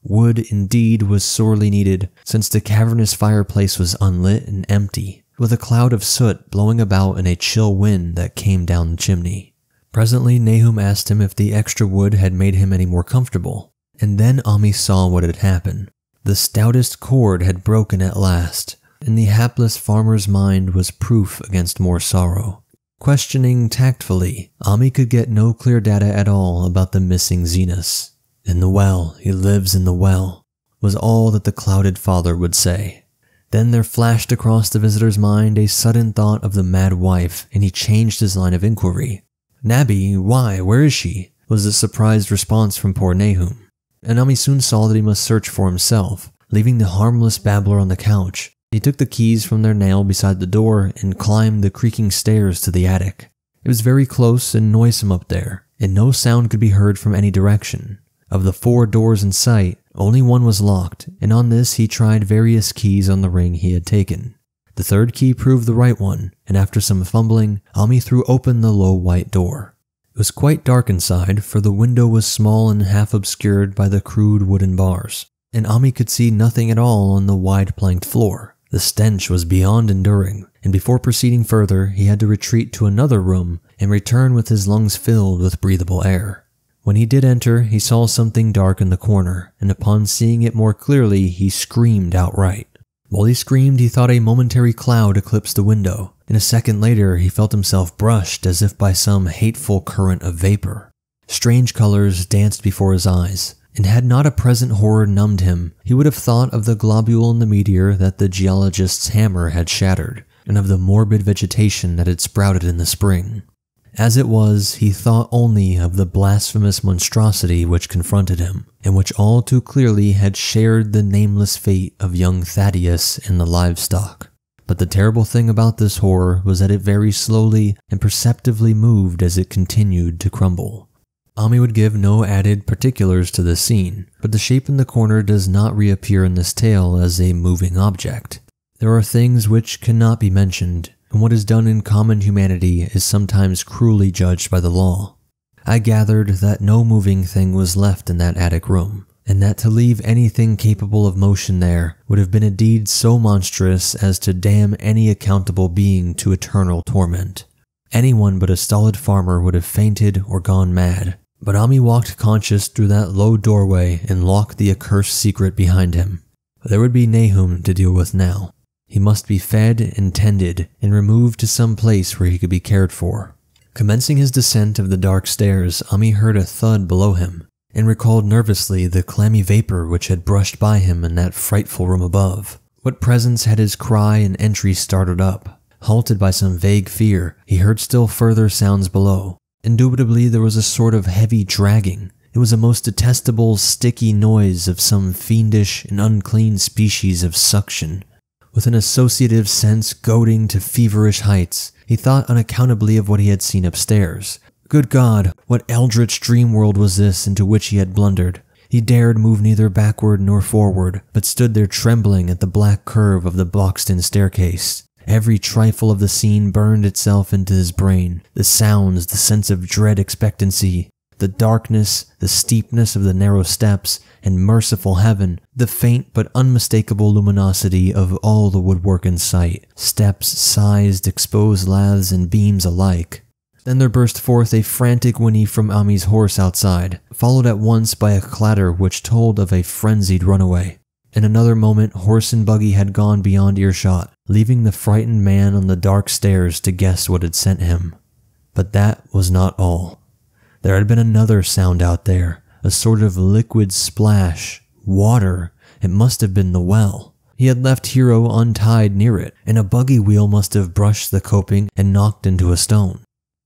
Wood, indeed, was sorely needed, since the cavernous fireplace was unlit and empty, with a cloud of soot blowing about in a chill wind that came down the chimney. Presently Nahum asked him if the extra wood had made him any more comfortable, and then Ammi saw what had happened. The stoutest cord had broken at last, and the hapless farmer's mind was proof against more sorrow. Questioning tactfully, Ammi could get no clear data at all about the missing Zenas. "In the well, he lives in the well," was all that the clouded father would say. Then there flashed across the visitor's mind a sudden thought of the mad wife, and he changed his line of inquiry. "Nabby, why, where is she?" was the surprised response from poor Nahum. And Ammi soon saw that he must search for himself, leaving the harmless babbler on the couch. He took the keys from their nail beside the door and climbed the creaking stairs to the attic. It was very close and noisome up there, and no sound could be heard from any direction. Of the four doors in sight, only one was locked, and on this he tried various keys on the ring he had taken. The third key proved the right one, and after some fumbling, Ammi threw open the low white door. It was quite dark inside, for the window was small and half obscured by the crude wooden bars, and Ammi could see nothing at all on the wide planked floor. The stench was beyond enduring, and before proceeding further, he had to retreat to another room and return with his lungs filled with breathable air. When he did enter, he saw something dark in the corner, and upon seeing it more clearly, he screamed outright. While he screamed, he thought a momentary cloud eclipsed the window, and a second later, he felt himself brushed as if by some hateful current of vapor. Strange colors danced before his eyes, and had not a present horror numbed him, he would have thought of the globule in the meteor that the geologist's hammer had shattered, and of the morbid vegetation that had sprouted in the spring. As it was, he thought only of the blasphemous monstrosity which confronted him, and which all too clearly had shared the nameless fate of young Thaddeus and the livestock. But the terrible thing about this horror was that it very slowly and perceptibly moved as it continued to crumble. Ammi would give no added particulars to this scene, but the shape in the corner does not reappear in this tale as a moving object. There are things which cannot be mentioned, and what is done in common humanity is sometimes cruelly judged by the law. I gathered that no moving thing was left in that attic room, and that to leave anything capable of motion there would have been a deed so monstrous as to damn any accountable being to eternal torment. Anyone but a stolid farmer would have fainted or gone mad, but Ammi walked conscious through that low doorway and locked the accursed secret behind him. There would be Nahum to deal with now. He must be fed and tended, and removed to some place where he could be cared for. Commencing his descent of the dark stairs, Ammi heard a thud below him, and recalled nervously the clammy vapor which had brushed by him in that frightful room above. What presence had his cry and entry started up? Halted by some vague fear, he heard still further sounds below. Indubitably, there was a sort of heavy dragging. It was a most detestable, sticky noise of some fiendish and unclean species of suction. With an associative sense goading to feverish heights, he thought unaccountably of what he had seen upstairs. Good God, what eldritch dream world was this into which he had blundered? He dared move neither backward nor forward, but stood there trembling at the black curve of the Bloxton staircase. Every trifle of the scene burned itself into his brain. The sounds, the sense of dread expectancy, the darkness, the steepness of the narrow steps, and merciful heaven, the faint but unmistakable luminosity of all the woodwork in sight, steps, sized, exposed laths, and beams alike. Then there burst forth a frantic whinny from Ammi's horse outside, followed at once by a clatter which told of a frenzied runaway. In another moment, horse and buggy had gone beyond earshot, leaving the frightened man on the dark stairs to guess what had sent him. But that was not all. There had been another sound out there, a sort of liquid splash, water. It must have been the well. He had left Hero untied near it, and a buggy wheel must have brushed the coping and knocked into a stone.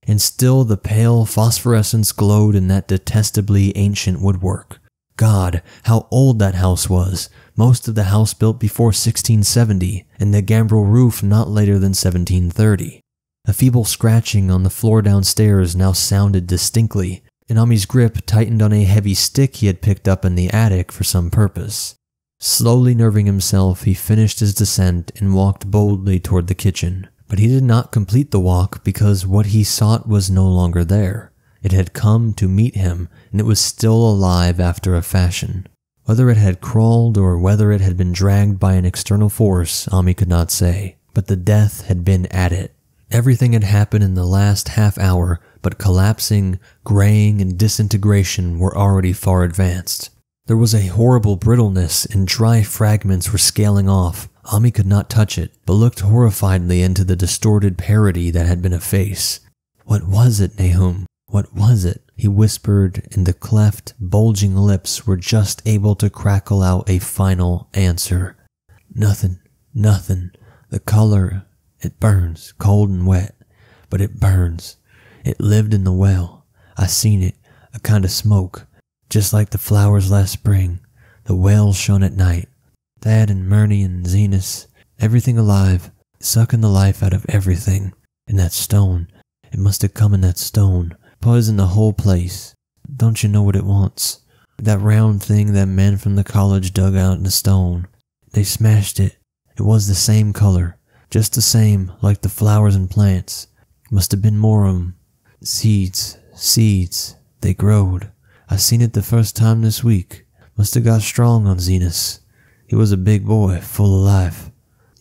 And still the pale phosphorescence glowed in that detestably ancient woodwork. God, how old that house was! Most of the house built before sixteen seventy, and the gambrel roof not later than seventeen thirty. A feeble scratching on the floor downstairs now sounded distinctly, and Ammi's grip tightened on a heavy stick he had picked up in the attic for some purpose. Slowly nerving himself, he finished his descent and walked boldly toward the kitchen. But he did not complete the walk because what he sought was no longer there. It had come to meet him, and it was still alive after a fashion. Whether it had crawled or whether it had been dragged by an external force, Ammi could not say, but the death had been at it. Everything had happened in the last half hour, but collapsing, graying, and disintegration were already far advanced. There was a horrible brittleness, and dry fragments were scaling off. Ammi could not touch it, but looked horrifiedly into the distorted parody that had been a face. What was it, Nahum? What was it? He whispered, and the cleft, bulging lips were just able to crackle out a final answer. Nothing, nothing. The color... It burns, cold and wet, but it burns. It lived in the well. I seen it, a kind of smoke, just like the flowers last spring. The well shone at night. Thad and Murney and Zenas, everything alive, sucking the life out of everything. And that stone, it must have come in that stone, poison the whole place. Don't you know what it wants? That round thing that man from the college dug out in the stone. They smashed it. It was the same color. Just the same, like the flowers and plants. Must have been more of 'em. Seeds, seeds, they growed. I seen it the first time this week. Must have got strong on Zenas. He was a big boy, full of life.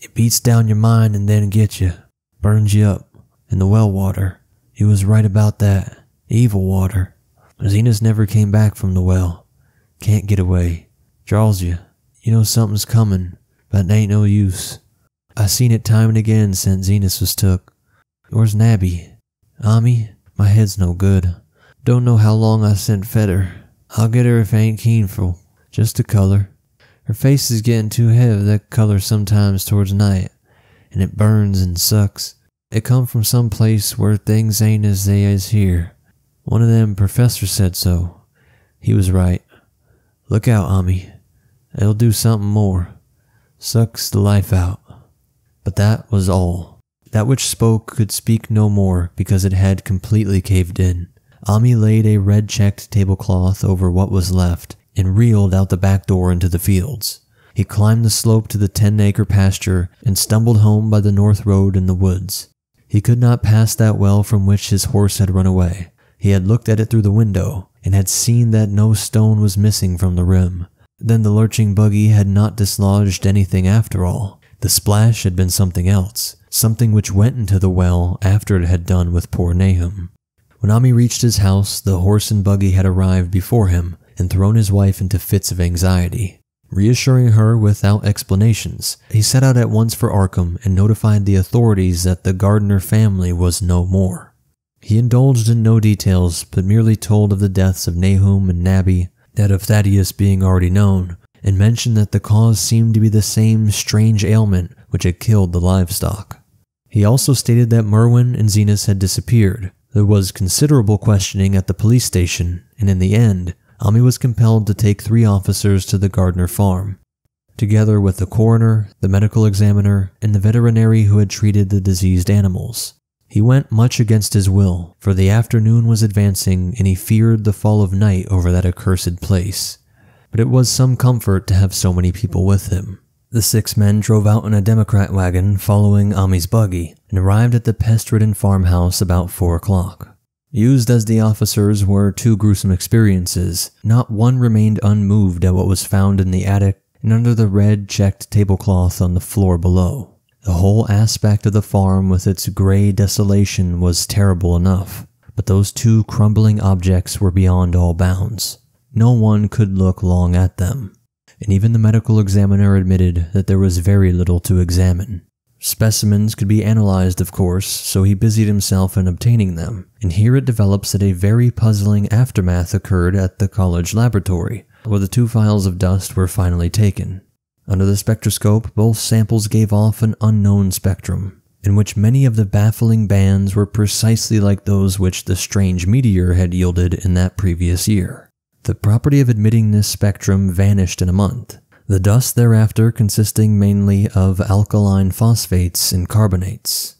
It beats down your mind and then gets you. Burns you up. In the well water. He was right about that. Evil water. Zenas never came back from the well. Can't get away. Draws you. You know something's coming, but it ain't no use. I seen it time and again since Zenas was took. Where's Nabby? Ammi, my head's no good. Don't know how long I sent Fetter. I'll get her if I ain't keenful. Just the color. Her face is getting too heavy that color sometimes towards night, and it burns and sucks. It come from some place where things ain't as they is here. One of them professor said so. He was right. Look out, Ammi. It'll do something more. Sucks the life out. But that was all. That which spoke could speak no more because it had completely caved in. Ammi laid a red-checked tablecloth over what was left and reeled out the back door into the fields. He climbed the slope to the ten-acre pasture and stumbled home by the north road in the woods. He could not pass that well from which his horse had run away. He had looked at it through the window and had seen that no stone was missing from the rim. Then the lurching buggy had not dislodged anything after all. The splash had been something else, something which went into the well after it had done with poor Nahum. When Ammi reached his house, the horse and buggy had arrived before him and thrown his wife into fits of anxiety. Reassuring her without explanations, he set out at once for Arkham and notified the authorities that the Gardner family was no more. He indulged in no details, but merely told of the deaths of Nahum and Nabby, that of Thaddeus being already known, and mentioned that the cause seemed to be the same strange ailment which had killed the livestock. He also stated that Merwin and Zenas had disappeared. There was considerable questioning at the police station, and in the end, Ammi was compelled to take three officers to the Gardner farm, together with the coroner, the medical examiner, and the veterinary who had treated the diseased animals. He went much against his will, for the afternoon was advancing and he feared the fall of night over that accursed place, but it was some comfort to have so many people with him. The six men drove out in a Democrat wagon following Ammi's buggy and arrived at the pest-ridden farmhouse about four o'clock. Used as the officers were two gruesome experiences, not one remained unmoved at what was found in the attic and under the red checked tablecloth on the floor below. The whole aspect of the farm with its gray desolation was terrible enough, but those two crumbling objects were beyond all bounds. No one could look long at them, and even the medical examiner admitted that there was very little to examine. Specimens could be analyzed, of course, so he busied himself in obtaining them, and here it develops that a very puzzling aftermath occurred at the college laboratory, where the two vials of dust were finally taken. Under the spectroscope, both samples gave off an unknown spectrum, in which many of the baffling bands were precisely like those which the strange meteor had yielded in that previous year. The property of emitting this spectrum vanished in a month, the dust thereafter consisting mainly of alkaline phosphates and carbonates.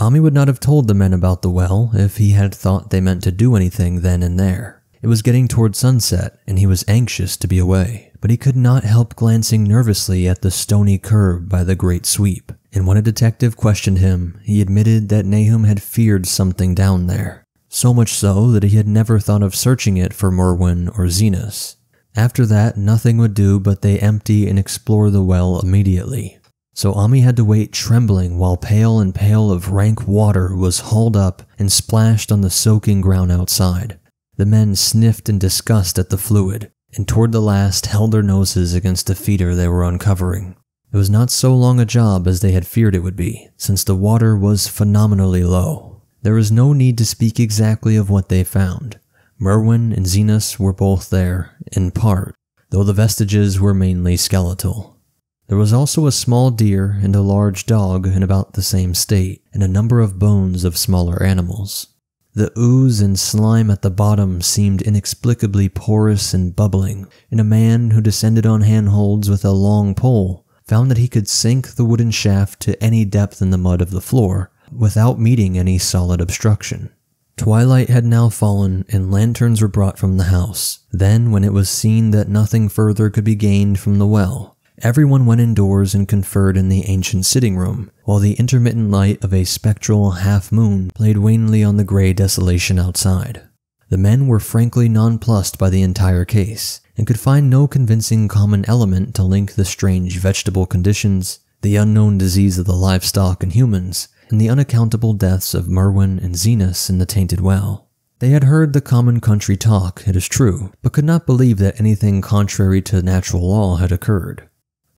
Ammi would not have told the men about the well if he had thought they meant to do anything then and there. It was getting toward sunset, and he was anxious to be away, but he could not help glancing nervously at the stony curb by the great sweep, and when a detective questioned him, he admitted that Nahum had feared something down there, so much so that he had never thought of searching it for Merwin or Zenas. After that, nothing would do but they empty and explore the well immediately. So Ammi had to wait trembling while pail and pail of rank water was hauled up and splashed on the soaking ground outside. The men sniffed in disgust at the fluid, and toward the last held their noses against the feeder they were uncovering. It was not so long a job as they had feared it would be, since the water was phenomenally low. There is no need to speak exactly of what they found. Merwin and Zenas were both there, in part, though the vestiges were mainly skeletal. There was also a small deer and a large dog in about the same state, and a number of bones of smaller animals. The ooze and slime at the bottom seemed inexplicably porous and bubbling, and a man who descended on handholds with a long pole found that he could sink the wooden shaft to any depth in the mud of the floor without meeting any solid obstruction. Twilight had now fallen, and lanterns were brought from the house. Then, when it was seen that nothing further could be gained from the well, everyone went indoors and conferred in the ancient sitting room, while the intermittent light of a spectral half-moon played wanly on the gray desolation outside. The men were frankly nonplussed by the entire case, and could find no convincing common element to link the strange vegetable conditions, the unknown disease of the livestock and humans, and the unaccountable deaths of Merwin and Zenas in the tainted well. They had heard the common country talk, it is true, but could not believe that anything contrary to natural law had occurred.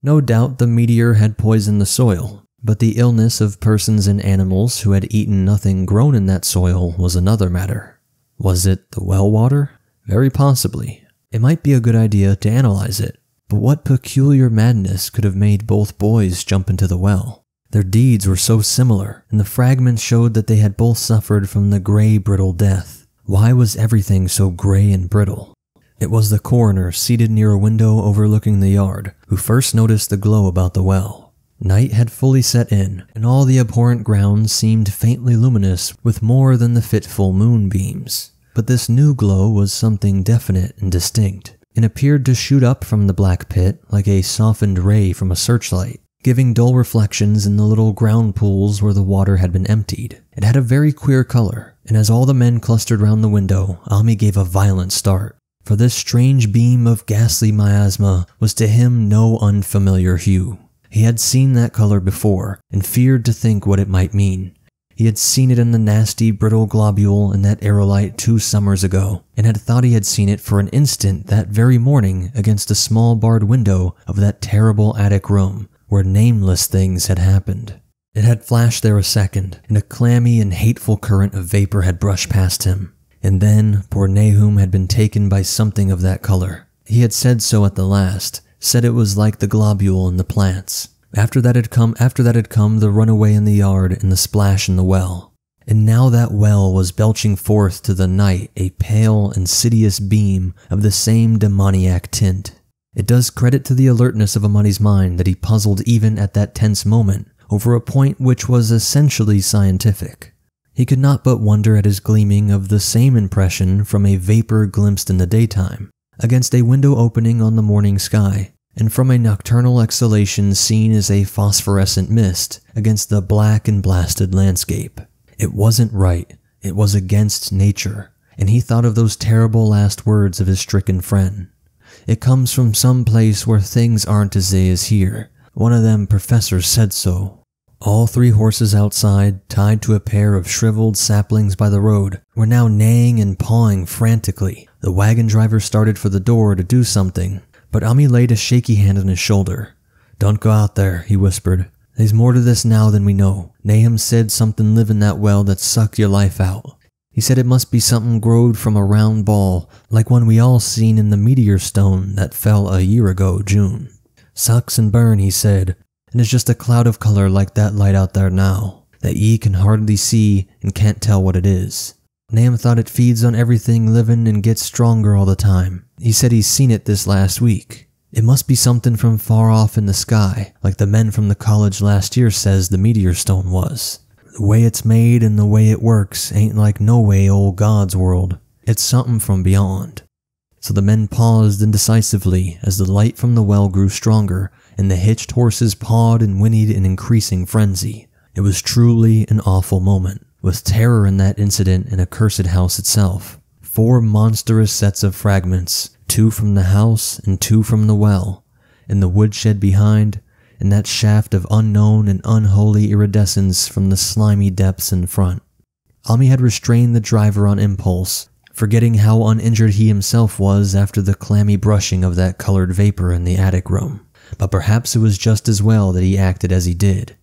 No doubt the meteor had poisoned the soil, but the illness of persons and animals who had eaten nothing grown in that soil was another matter. Was it the well water? Very possibly. It might be a good idea to analyze it, but what peculiar madness could have made both boys jump into the well? Their deeds were so similar, and the fragments showed that they had both suffered from the gray, brittle death. Why was everything so gray and brittle? It was the coroner, seated near a window overlooking the yard, who first noticed the glow about the well. Night had fully set in, and all the abhorrent grounds seemed faintly luminous with more than the fitful moonbeams. But this new glow was something definite and distinct, and appeared to shoot up from the black pit like a softened ray from a searchlight, giving dull reflections in the little ground pools where the water had been emptied. It had a very queer color, and as all the men clustered round the window, Ammi gave a violent start, for this strange beam of ghastly miasma was to him no unfamiliar hue. He had seen that color before, and feared to think what it might mean. He had seen it in the nasty, brittle globule in that aerolite two summers ago, and had thought he had seen it for an instant that very morning against a small barred window of that terrible attic room, where nameless things had happened. It had flashed there a second, and a clammy and hateful current of vapor had brushed past him. And then, poor Nahum had been taken by something of that color, He had said so at the last, said it was like the globule in the plants. After that had come, after that had come the runaway in the yard and the splash in the well. And now that well was belching forth to the night a pale, insidious beam of the same demoniac tint. It does credit to the alertness of Ammi's mind that he puzzled even at that tense moment over a point which was essentially scientific. He could not but wonder at his gleaming of the same impression from a vapor glimpsed in the daytime, against a window opening on the morning sky, and from a nocturnal exhalation seen as a phosphorescent mist against the black and blasted landscape. It wasn't right, it was against nature, and he thought of those terrible last words of his stricken friend. It comes from some place where things aren't as they is here. One of them professors said so. All three horses outside, tied to a pair of shriveled saplings by the road, were now neighing and pawing frantically. The wagon driver started for the door to do something, but Ammi laid a shaky hand on his shoulder. "Don't go out there," he whispered. "There's more to this now than we know. Nahum said something living that well that sucked your life out. He said it must be something growed from a round ball, like one we all seen in the meteor stone that fell a year ago June. Sucks and burn, he said, and it's just a cloud of color like that light out there now, that ye can hardly see and can't tell what it is. Nahum thought it feeds on everything living and gets stronger all the time. He said he's seen it this last week. It must be something from far off in the sky, like the men from the college last year says the meteor stone was. The way it's made and the way it works ain't like no way old God's world. It's something from beyond." So the men paused indecisively as the light from the well grew stronger and the hitched horses pawed and whinnied in increasing frenzy. It was truly an awful moment, with terror in that incident and a cursed house itself. Four monstrous sets of fragments, two from the house and two from the well, and the woodshed behind, and that shaft of unknown and unholy iridescence from the slimy depths in front. Ammi had restrained the driver on impulse, forgetting how uninjured he himself was after the clammy brushing of that colored vapor in the attic room, but perhaps it was just as well that he acted as he did.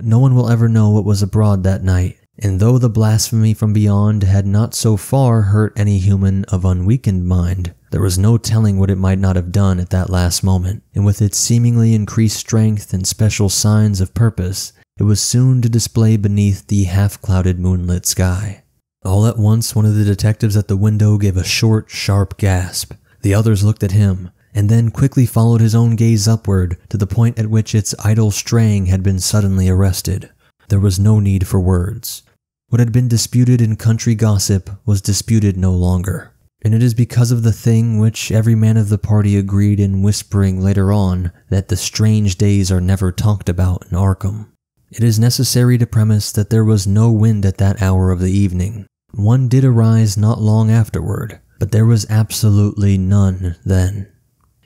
No one will ever know what was abroad that night, and though the blasphemy from beyond had not so far hurt any human of unweakened mind, there was no telling what it might not have done at that last moment, and with its seemingly increased strength and special signs of purpose, it was soon to display beneath the half-clouded moonlit sky. All at once, one of the detectives at the window gave a short, sharp gasp. The others looked at him, and then quickly followed his own gaze upward to the point at which its idle straying had been suddenly arrested. There was no need for words. What had been disputed in country gossip was disputed no longer, and it is because of the thing which every man of the party agreed in whispering later on that the strange days are never talked about in Arkham. It is necessary to premise that there was no wind at that hour of the evening. One did arise not long afterward, but there was absolutely none then.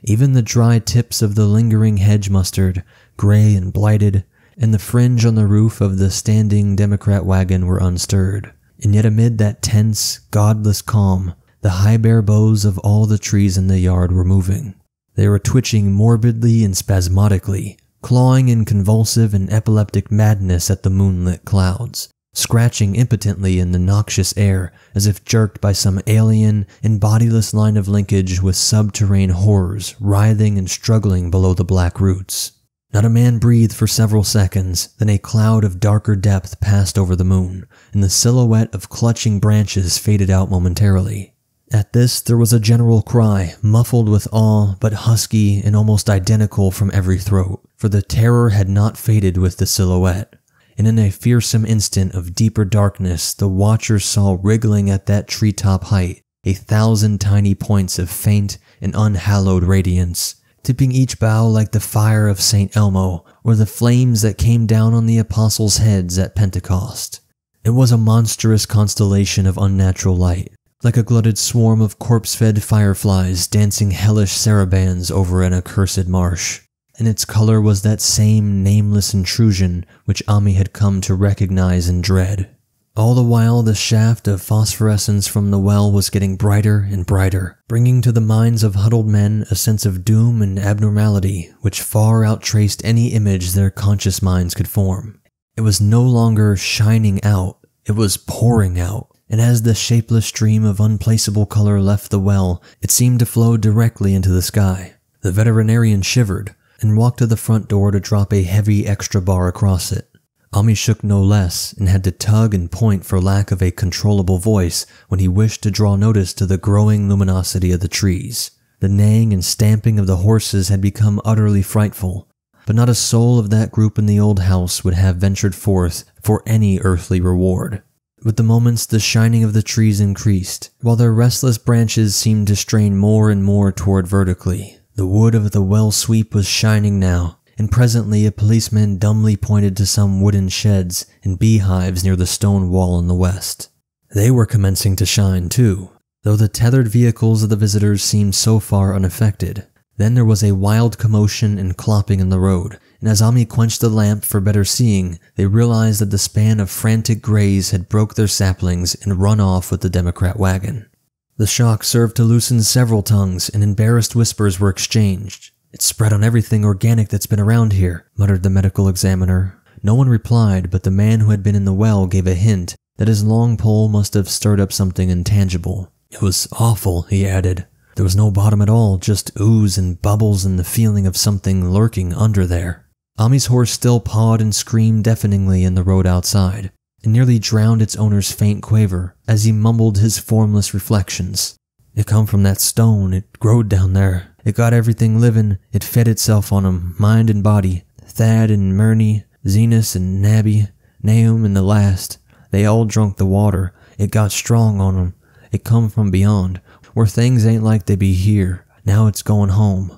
Even the dry tips of the lingering hedge mustard, gray and blighted, and the fringe on the roof of the standing Democrat wagon were unstirred, and yet amid that tense, godless calm, the high bare boughs of all the trees in the yard were moving. They were twitching morbidly and spasmodically, clawing in convulsive and epileptic madness at the moonlit clouds, scratching impotently in the noxious air as if jerked by some alien and bodiless line of linkage with subterranean horrors writhing and struggling below the black roots. Not a man breathed for several seconds, then a cloud of darker depth passed over the moon, and the silhouette of clutching branches faded out momentarily. At this, there was a general cry, muffled with awe, but husky and almost identical from every throat, for the terror had not faded with the silhouette, and in a fearsome instant of deeper darkness, the watchers saw wriggling at that treetop height a thousand tiny points of faint and unhallowed radiance, tipping each bough like the fire of Saint Elmo, or the flames that came down on the apostles' heads at Pentecost. It was a monstrous constellation of unnatural light, like a glutted swarm of corpse-fed fireflies dancing hellish sarabands over an accursed marsh, and its color was that same nameless intrusion which Ammi had come to recognize and dread. All the while, the shaft of phosphorescence from the well was getting brighter and brighter, bringing to the minds of huddled men a sense of doom and abnormality which far outtraced any image their conscious minds could form. It was no longer shining out, it was pouring out, and as the shapeless stream of unplaceable color left the well, it seemed to flow directly into the sky. The veterinarian shivered and walked to the front door to drop a heavy extra bar across it. Ammi shook no less and had to tug and point for lack of a controllable voice when he wished to draw notice to the growing luminosity of the trees. The neighing and stamping of the horses had become utterly frightful, but not a soul of that group in the old house would have ventured forth for any earthly reward. With the moments, the shining of the trees increased, while their restless branches seemed to strain more and more toward vertically. The wood of the well sweep was shining now, and presently a policeman dumbly pointed to some wooden sheds and beehives near the stone wall in the west. They were commencing to shine, too, though the tethered vehicles of the visitors seemed so far unaffected. Then there was a wild commotion and clopping in the road, and as Ammi quenched the lamp for better seeing, they realized that the span of frantic greys had broke their saplings and run off with the Democrat wagon. The shock served to loosen several tongues, and embarrassed whispers were exchanged. "It's spread on everything organic that's been around here," muttered the medical examiner. No one replied, but the man who had been in the well gave a hint that his long pole must have stirred up something intangible. "It was awful," he added. "There was no bottom at all, just ooze and bubbles and the feeling of something lurking under there." Ammi's horse still pawed and screamed deafeningly in the road outside, and nearly drowned its owner's faint quaver as he mumbled his formless reflections. "It come from that stone, it growed down there. It got everything living, it fed itself on 'em, mind and body. Thad and Murney, Zenas and Nabby, Nahum and the last, they all drunk the water. It got strong on 'em. It come from beyond, where things ain't like they be here. Now it's going home."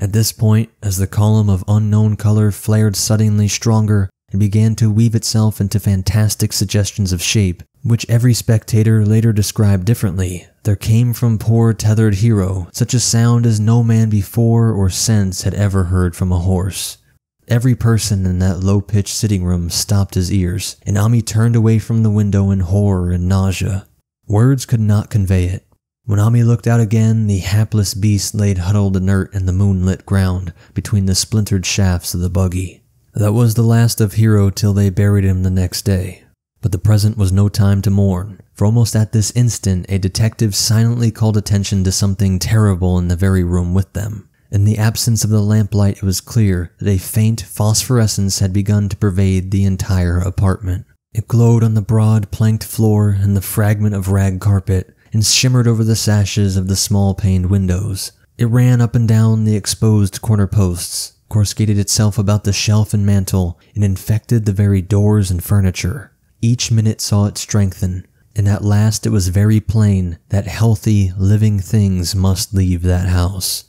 At this point, as the column of unknown color flared suddenly stronger and began to weave itself into fantastic suggestions of shape, which every spectator later described differently, there came from poor tethered Hero such a sound as no man before or since had ever heard from a horse. Every person in that low-pitched sitting room stopped his ears, and Ammi turned away from the window in horror and nausea. Words could not convey it. When Ammi looked out again, the hapless beast laid huddled inert in the moonlit ground between the splintered shafts of the buggy. That was the last of Hero till they buried him the next day. But the present was no time to mourn, for almost at this instant a detective silently called attention to something terrible in the very room with them. In the absence of the lamplight, it was clear that a faint phosphorescence had begun to pervade the entire apartment. It glowed on the broad planked floor and the fragment of rag carpet, and shimmered over the sashes of the small paned windows. It ran up and down the exposed corner posts, coruscated itself about the shelf and mantel, and infected the very doors and furniture. Each minute saw it strengthen, and at last it was very plain that healthy, living things must leave that house.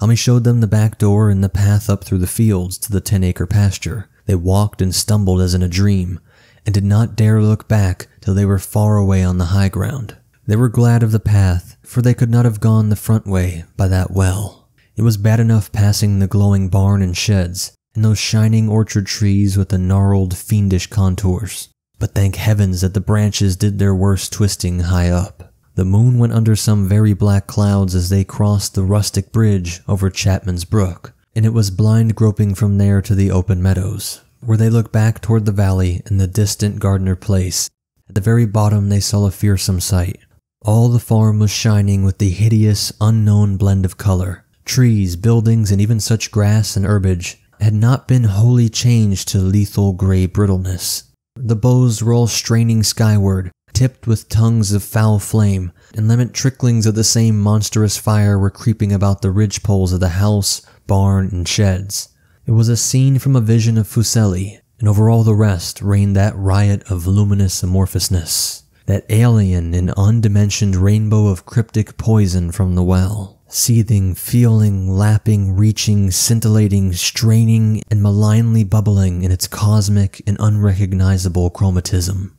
Ammi showed them the back door and the path up through the fields to the ten-acre pasture. They walked and stumbled as in a dream, and did not dare look back till they were far away on the high ground. They were glad of the path, for they could not have gone the front way by that well. It was bad enough passing the glowing barn and sheds, and those shining orchard trees with the gnarled, fiendish contours. But thank heavens that the branches did their worst twisting high up. The moon went under some very black clouds as they crossed the rustic bridge over Chapman's Brook, and it was blind groping from there to the open meadows, where they looked back toward the valley and the distant Gardner place. At the very bottom they saw a fearsome sight. All the farm was shining with the hideous, unknown blend of color. Trees, buildings, and even such grass and herbage had not been wholly changed to lethal gray brittleness. The boughs were all straining skyward, tipped with tongues of foul flame, and lemon tricklings of the same monstrous fire were creeping about the ridgepoles of the house, barn, and sheds. It was a scene from a vision of Fuseli, and over all the rest reigned that riot of luminous amorphousness, that alien and undimensioned rainbow of cryptic poison from the well, seething, feeling, lapping, reaching, scintillating, straining, and malignly bubbling in its cosmic and unrecognizable chromatism.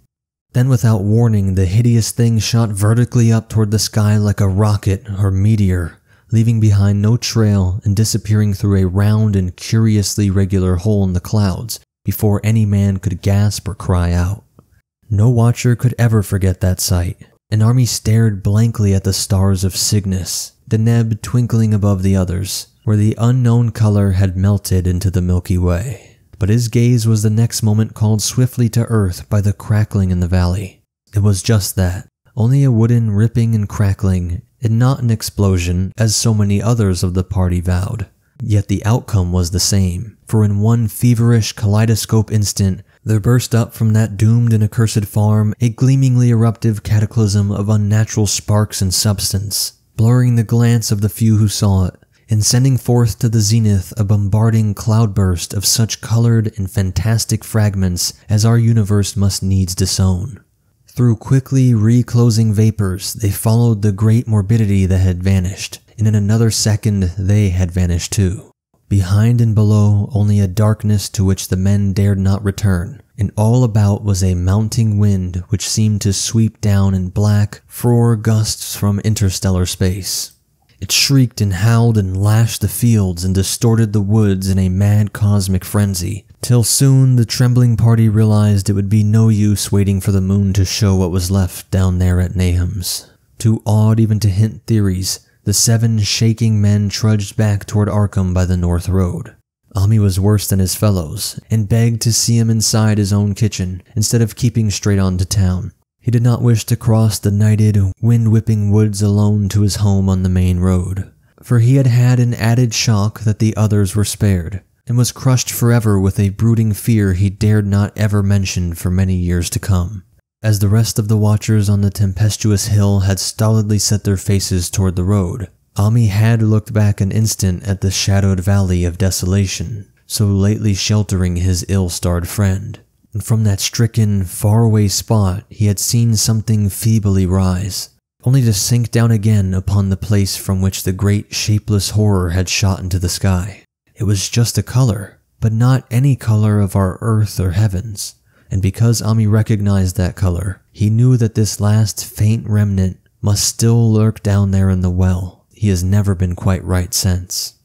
Then without warning, the hideous thing shot vertically up toward the sky like a rocket or meteor, leaving behind no trail and disappearing through a round and curiously regular hole in the clouds before any man could gasp or cry out. No watcher could ever forget that sight, and Ammi stared blankly at the stars of Cygnus, the neb twinkling above the others, where the unknown color had melted into the Milky Way. But his gaze was the next moment called swiftly to earth by the crackling in the valley. It was just that, only a wooden ripping and crackling, and not an explosion, as so many others of the party vowed. Yet the outcome was the same, for in one feverish kaleidoscope instant, there burst up from that doomed and accursed farm a gleamingly eruptive cataclysm of unnatural sparks and substance, blurring the glance of the few who saw it, and sending forth to the zenith a bombarding cloudburst of such colored and fantastic fragments as our universe must needs disown. Through quickly reclosing vapors, they followed the great morbidity that had vanished, and in another second they had vanished too. Behind and below, only a darkness to which the men dared not return, and all about was a mounting wind which seemed to sweep down in black, frore gusts from interstellar space. It shrieked and howled and lashed the fields and distorted the woods in a mad cosmic frenzy, till soon the trembling party realized it would be no use waiting for the moon to show what was left down there at Nahum's. Too awed even to hint theories, the seven shaking men trudged back toward Arkham by the north road. Ammi was worse than his fellows, and begged to see him inside his own kitchen, instead of keeping straight on to town. He did not wish to cross the nighted, wind-whipping woods alone to his home on the main road, for he had had an added shock that the others were spared, and was crushed forever with a brooding fear he dared not ever mention for many years to come. As the rest of the watchers on the tempestuous hill had stolidly set their faces toward the road, Ammi had looked back an instant at the shadowed valley of desolation, so lately sheltering his ill-starred friend, and from that stricken, faraway spot he had seen something feebly rise, only to sink down again upon the place from which the great shapeless horror had shot into the sky. It was just a color, but not any color of our earth or heavens. And because Ammi recognized that color, he knew that this last faint remnant must still lurk down there in the well. He has never been quite right since.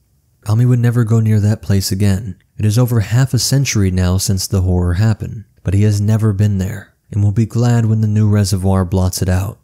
Ammi would never go near that place again. It is over half a century now since the horror happened, but he has never been there, and will be glad when the new reservoir blots it out.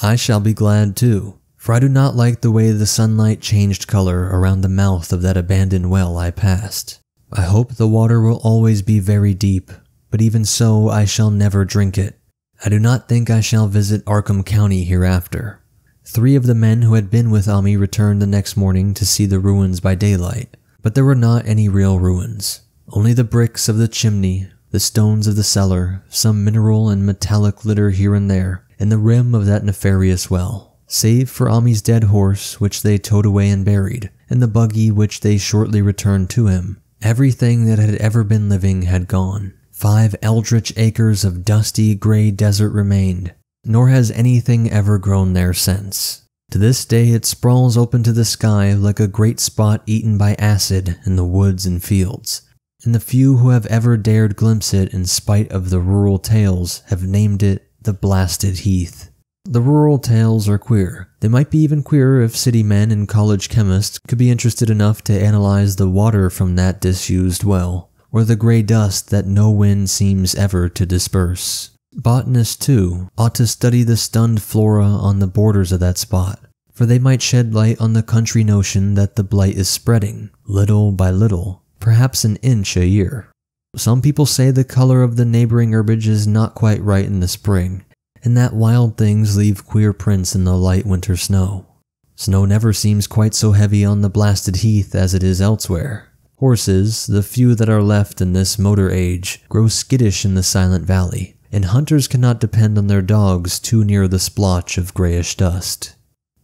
I shall be glad too, for I do not like the way the sunlight changed color around the mouth of that abandoned well I passed. I hope the water will always be very deep, but even so I shall never drink it. I do not think I shall visit Arkham County hereafter. Three of the men who had been with Ammi returned the next morning to see the ruins by daylight, but there were not any real ruins. Only the bricks of the chimney, the stones of the cellar, some mineral and metallic litter here and there, and the rim of that nefarious well, save for Ammi's dead horse which they towed away and buried, and the buggy which they shortly returned to him. Everything that had ever been living had gone. Five eldritch acres of dusty, gray desert remained, nor has anything ever grown there since. To this day it sprawls open to the sky like a great spot eaten by acid in the woods and fields, and the few who have ever dared glimpse it in spite of the rural tales have named it the Blasted Heath. The rural tales are queer. They might be even queerer if city men and college chemists could be interested enough to analyze the water from that disused well, or the gray dust that no wind seems ever to disperse. Botanists, too, ought to study the stunned flora on the borders of that spot, for they might shed light on the country notion that the blight is spreading, little by little, perhaps an inch a year. Some people say the color of the neighboring herbage is not quite right in the spring, and that wild things leave queer prints in the light winter snow. Snow never seems quite so heavy on the Blasted Heath as it is elsewhere. Horses, the few that are left in this motor age, grow skittish in the silent valley, and hunters cannot depend on their dogs too near the splotch of grayish dust.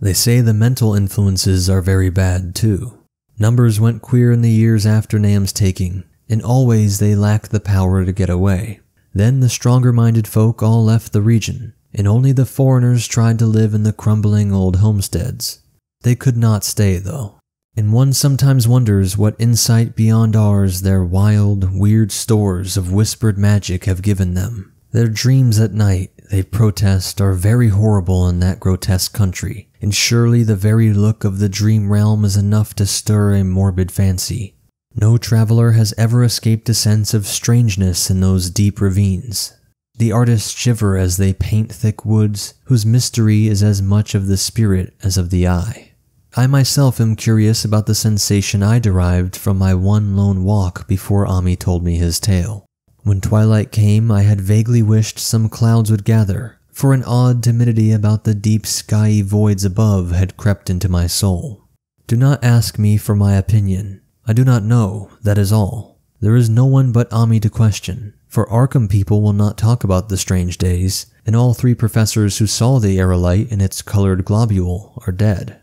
They say the mental influences are very bad, too. Numbers went queer in the years after Nahum's taking, and always they lacked the power to get away. Then the stronger-minded folk all left the region, and only the foreigners tried to live in the crumbling old homesteads. They could not stay, though. And one sometimes wonders what insight beyond ours their wild, weird stores of whispered magic have given them. Their dreams at night, they protest, are very horrible in that grotesque country, and surely the very look of the dream realm is enough to stir a morbid fancy. No traveler has ever escaped a sense of strangeness in those deep ravines. The artists shiver as they paint thick woods, whose mystery is as much of the spirit as of the eye. I myself am curious about the sensation I derived from my one lone walk before Ammi told me his tale. When twilight came, I had vaguely wished some clouds would gather, for an odd timidity about the deep skyey voids above had crept into my soul. Do not ask me for my opinion. I do not know, that is all. There is no one but Ammi to question, for Arkham people will not talk about the strange days, and all three professors who saw the aerolite in its colored globule are dead.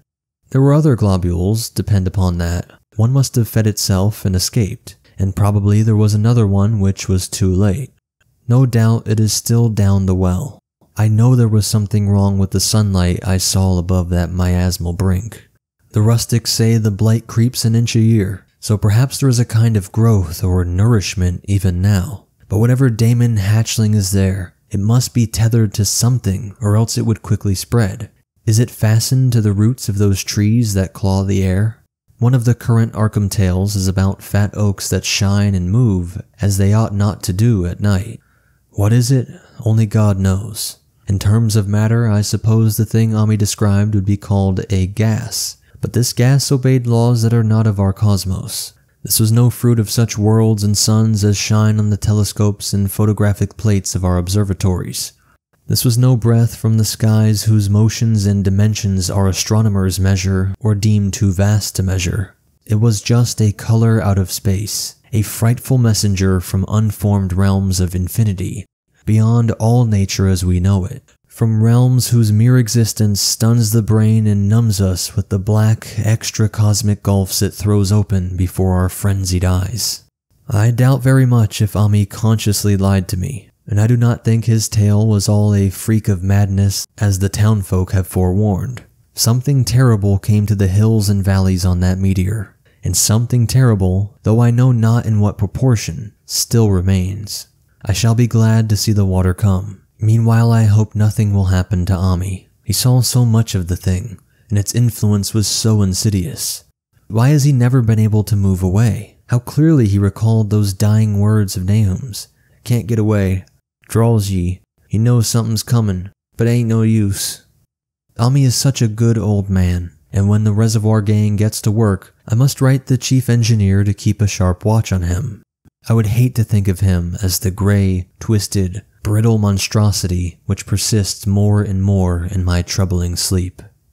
There were other globules, depend upon that. One must have fed itself and escaped, and probably there was another one which was too late. No doubt it is still down the well. I know there was something wrong with the sunlight I saw above that miasmal brink. The rustics say the blight creeps an inch a year, so perhaps there is a kind of growth or nourishment even now. But whatever Damon hatchling is there, it must be tethered to something or else it would quickly spread. Is it fastened to the roots of those trees that claw the air? One of the current Arkham tales is about fat oaks that shine and move as they ought not to do at night. What is it? Only God knows. In terms of matter, I suppose the thing Ammi described would be called a gas, but this gas obeyed laws that are not of our cosmos. This was no fruit of such worlds and suns as shine on the telescopes and photographic plates of our observatories. This was no breath from the skies whose motions and dimensions our astronomers measure or deem too vast to measure. It was just a color out of space, a frightful messenger from unformed realms of infinity, beyond all nature as we know it, from realms whose mere existence stuns the brain and numbs us with the black, extra-cosmic gulfs it throws open before our frenzied eyes. I doubt very much if Ammi consciously lied to me, and I do not think his tale was all a freak of madness, as the townfolk have forewarned. Something terrible came to the hills and valleys on that meteor, and something terrible, though I know not in what proportion, still remains. I shall be glad to see the water come. Meanwhile, I hope nothing will happen to Ammi. He saw so much of the thing, and its influence was so insidious. Why has he never been able to move away? How clearly he recalled those dying words of Nahum's. Can't get away. Draws ye. He knows something's coming, but ain't no use. Ammi is such a good old man, and when the reservoir gang gets to work, I must write the chief engineer to keep a sharp watch on him. I would hate to think of him as the grey, twisted, brittle monstrosity which persists more and more in my troubling sleep.